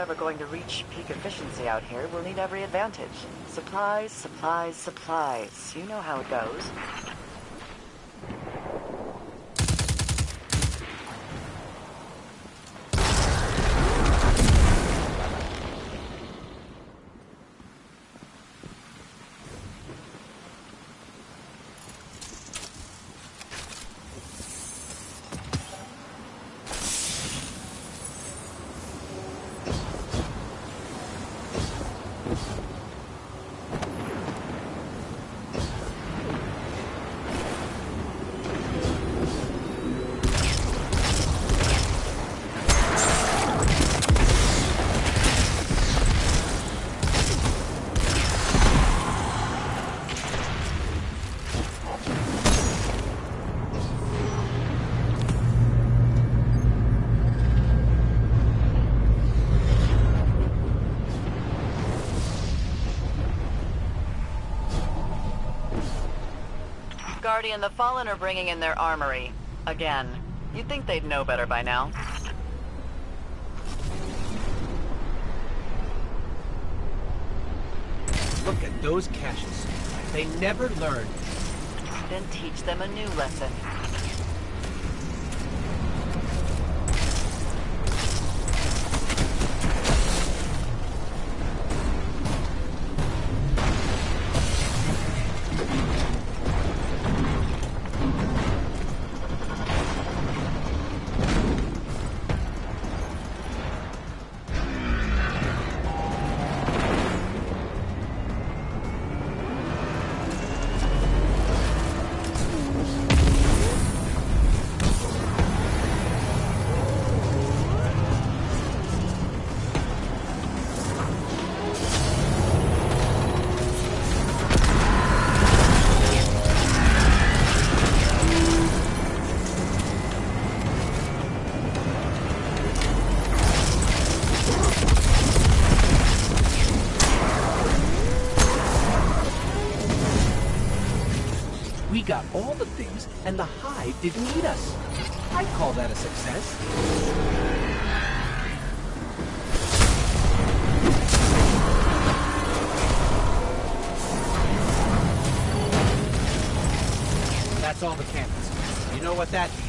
We're going to reach peak efficiency out here, we'll need every advantage. Supplies, supplies, supplies. You know how it goes. Guardian, the Fallen are bringing in their armory. Again. You'd think they'd know better by now. Look at those caches. They never learn. Then teach them a new lesson. And the Hive didn't eat us. I'd call that a success. That's all the campus. You know what that means.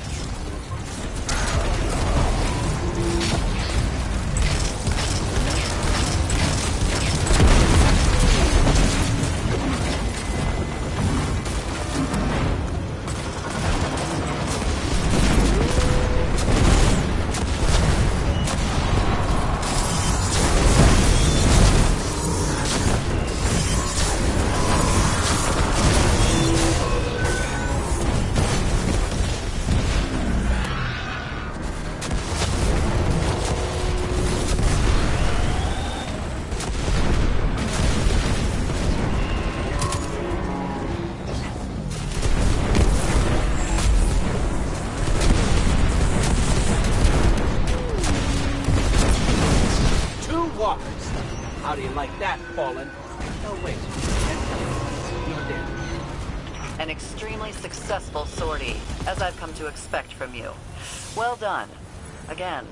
To expect from you. Well done. Again.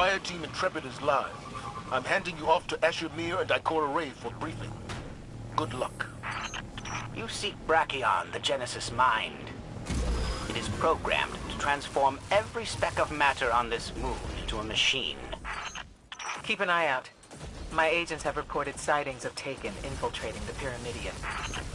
Fireteam Intrepid is live. I'm handing you off to Asher Mir and Ikora Ray for briefing. Good luck. You seek Brachion, the Genesis mind. It is programmed to transform every speck of matter on this moon into a machine. Keep an eye out. My agents have reported sightings of Taken infiltrating the Pyramidion.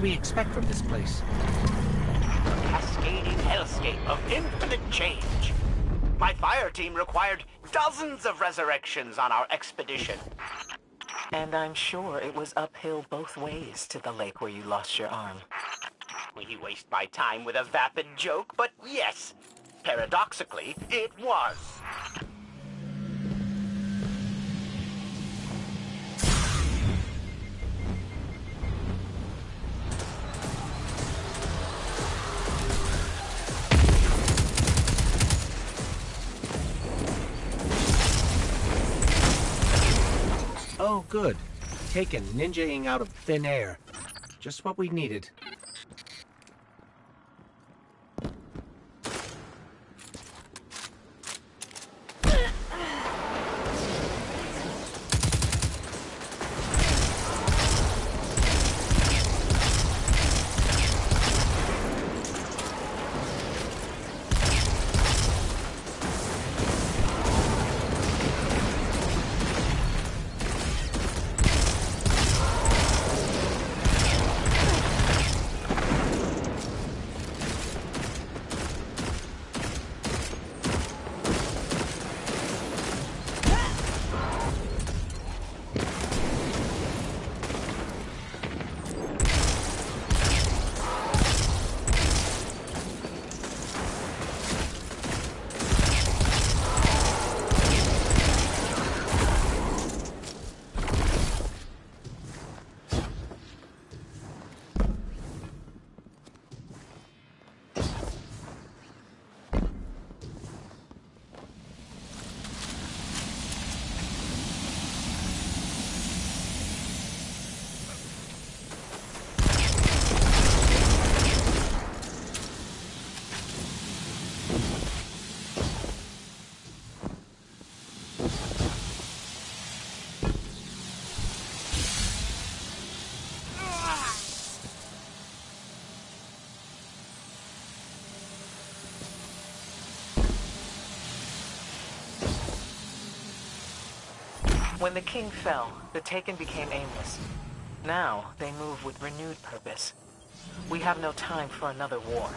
can we expect from this place? A cascading hellscape of infinite change. My fire team required dozens of resurrections on our expedition. And I'm sure it was uphill both ways to the lake where you lost your arm. You waste my time with a vapid joke, but yes, paradoxically, it was. Oh, good. Taken, ninja-ing out of thin air. Just what we needed. When the king fell, the Taken became aimless. Now, they move with renewed purpose. We have no time for another war.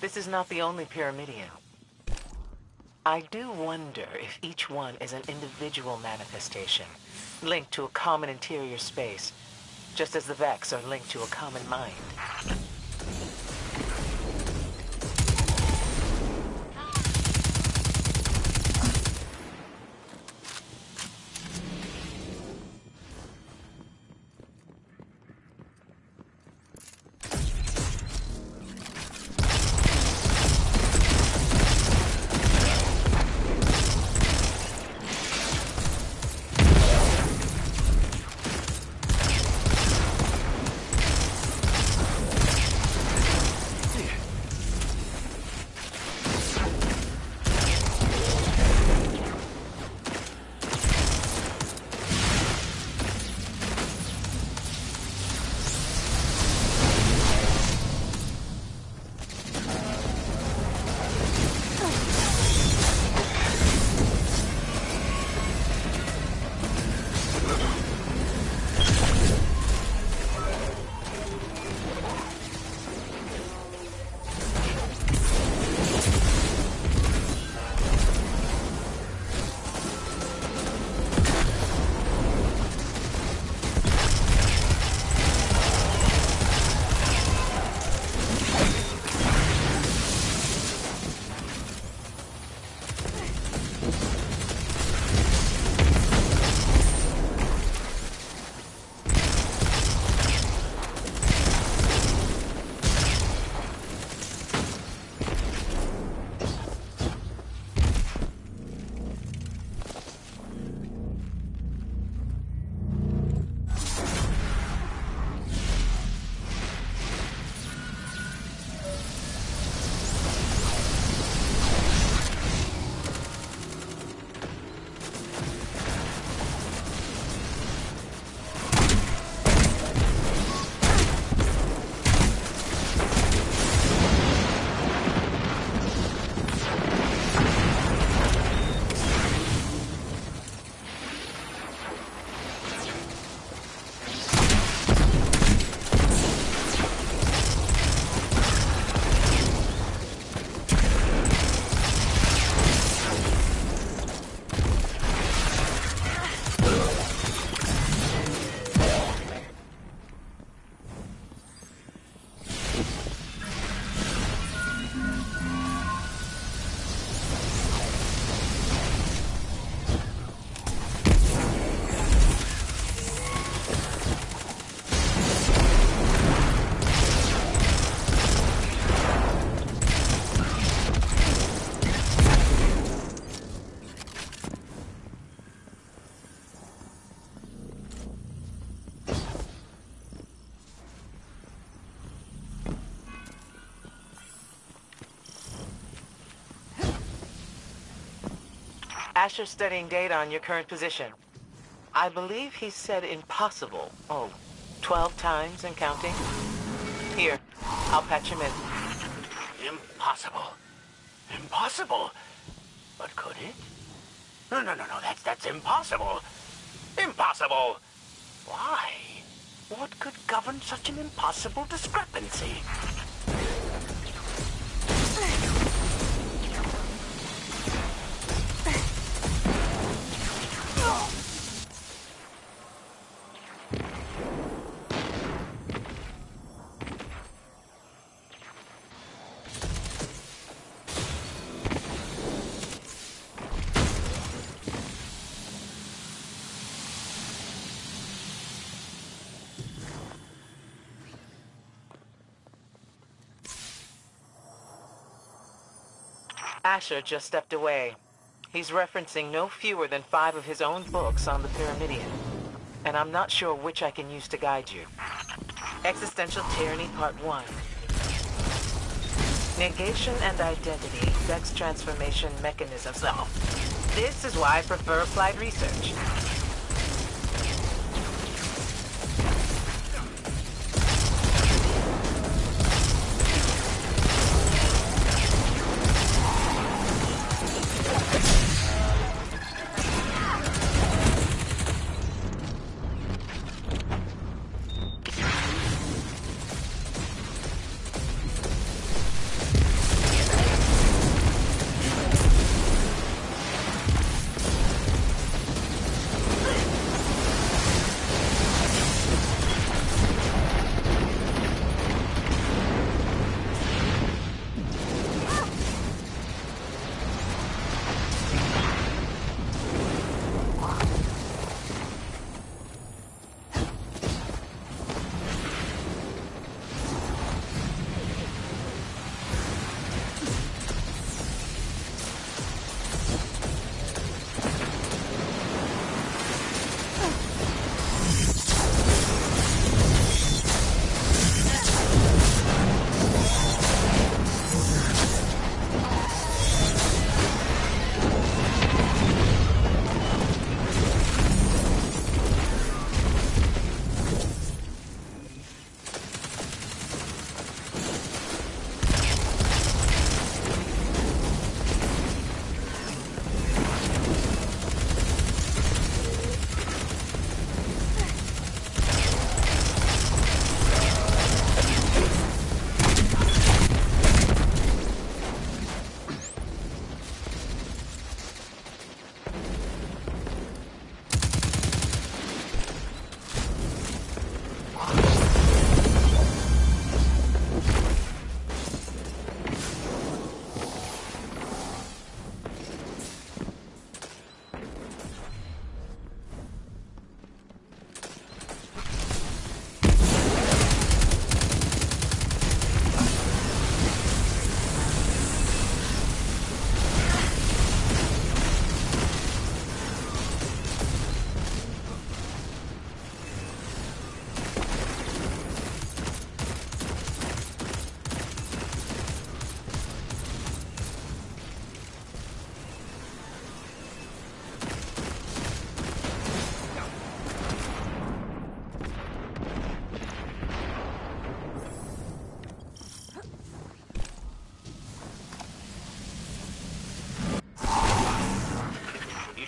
This is not the only Pyramidion. I do wonder if each one is an individual manifestation, linked to a common interior space, just as the Vex are linked to a common mind. Asher's studying data on your current position. I believe he said impossible, oh, twelve times and counting. Here, I'll patch him in. Impossible. Impossible? But could it? No, no, no, no, that's, that's impossible. Impossible! Why? What could govern such an impossible discrepancy? Asher just stepped away. He's referencing no fewer than five of his own books on the Pyramidion, and I'm not sure which I can use to guide you. Existential Tyranny Part one. Negation and Identity, Vex Transformation Mechanisms. Oh, this is why I prefer applied research.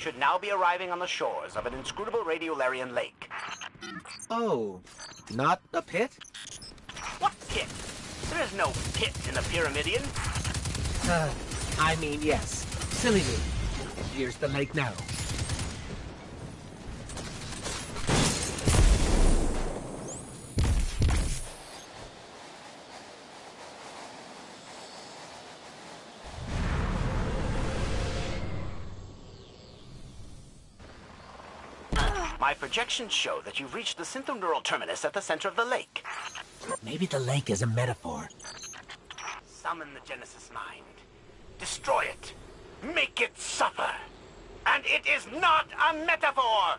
should now be arriving on the shores of an inscrutable Radiolarian lake. Oh, not a pit? What pit? There is no pit in the Pyramidion. Uh, I mean, yes. Silly me. Here's the lake now. My projections show that you've reached the synthoneural terminus at the center of the lake. Maybe the lake is a metaphor. Summon the Genesis mind. Destroy it. Make it suffer. And it is not a metaphor!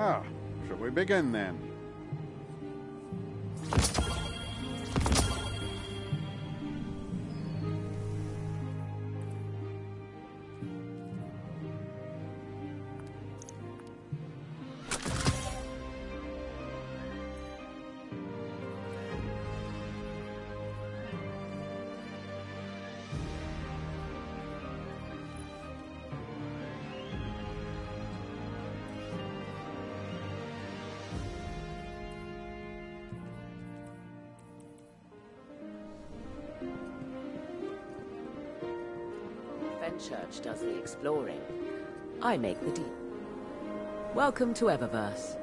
Ah, shall we begin then? Church does the exploring. I make the deal. Welcome to Eververse.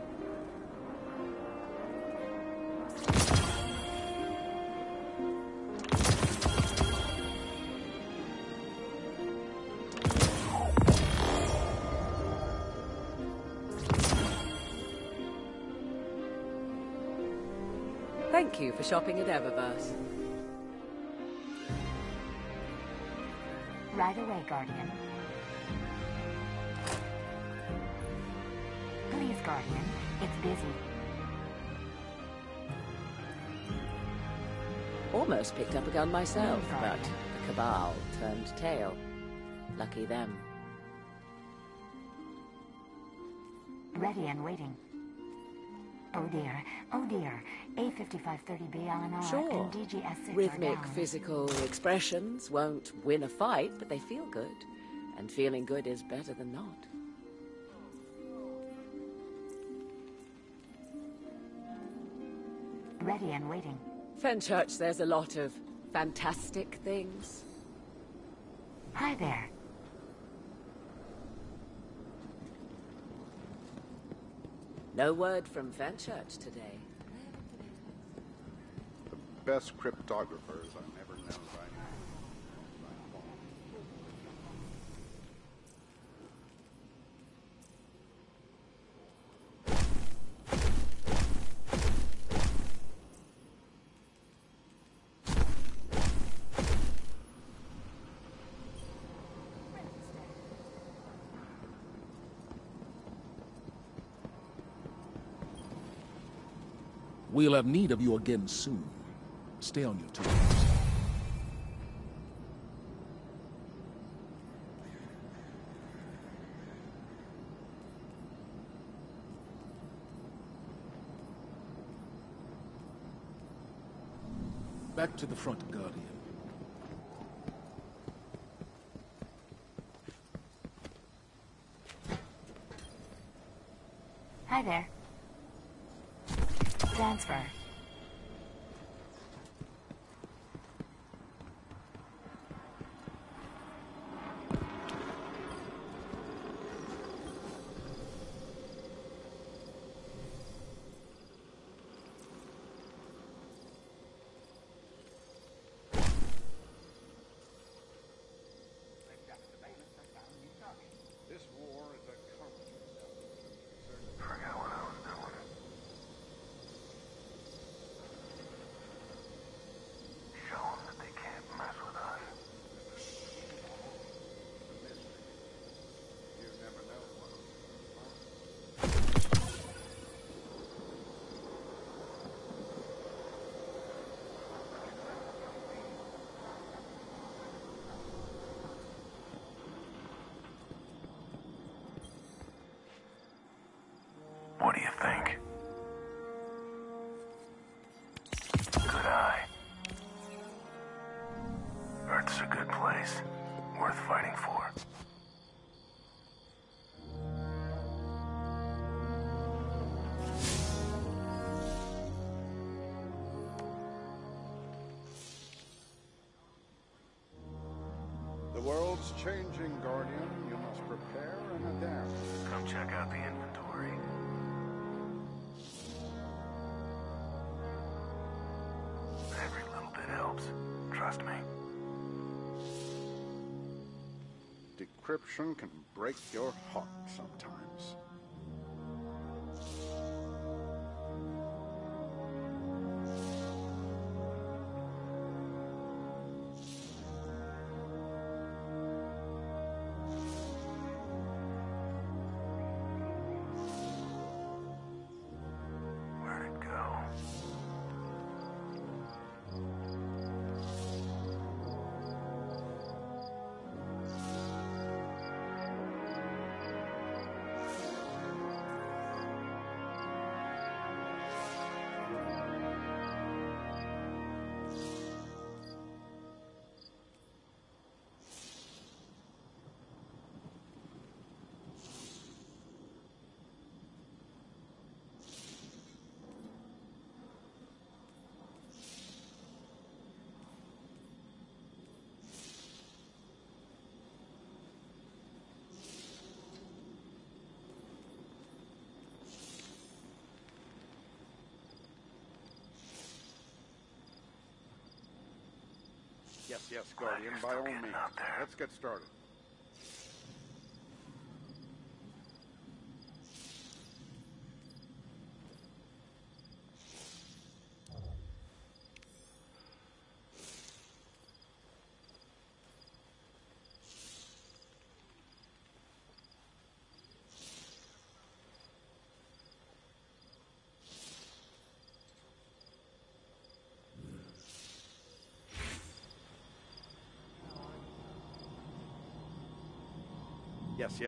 Thank you for shopping at Eververse. Right away, Guardian. Please, Guardian. It's busy. Almost picked up a gun myself, no, but the Cabal turned tail. Lucky them. Ready and waiting. Oh dear, oh dear. A fifty-five thirty B Eleanor sure. and D G S six Rhythmic physical expressions won't win a fight, but they feel good. And feeling good is better than not. Ready and waiting. Fenchurch, there's a lot of fantastic things. Hi there. No word from Fenchurch today. The best cryptographers I've ever known by now. We'll have need of you again soon. Stay on your toes. Back to the front, Guardian. Hi there. Transfer. What do you think? Good eye. Earth's a good place, worth fighting for. The world's changing, Guardian. You must prepare and adapt. Come check out the inventory. Decryption can break your heart sometimes. Yes, yes, Guardian, by all means. Let's get started. Yes,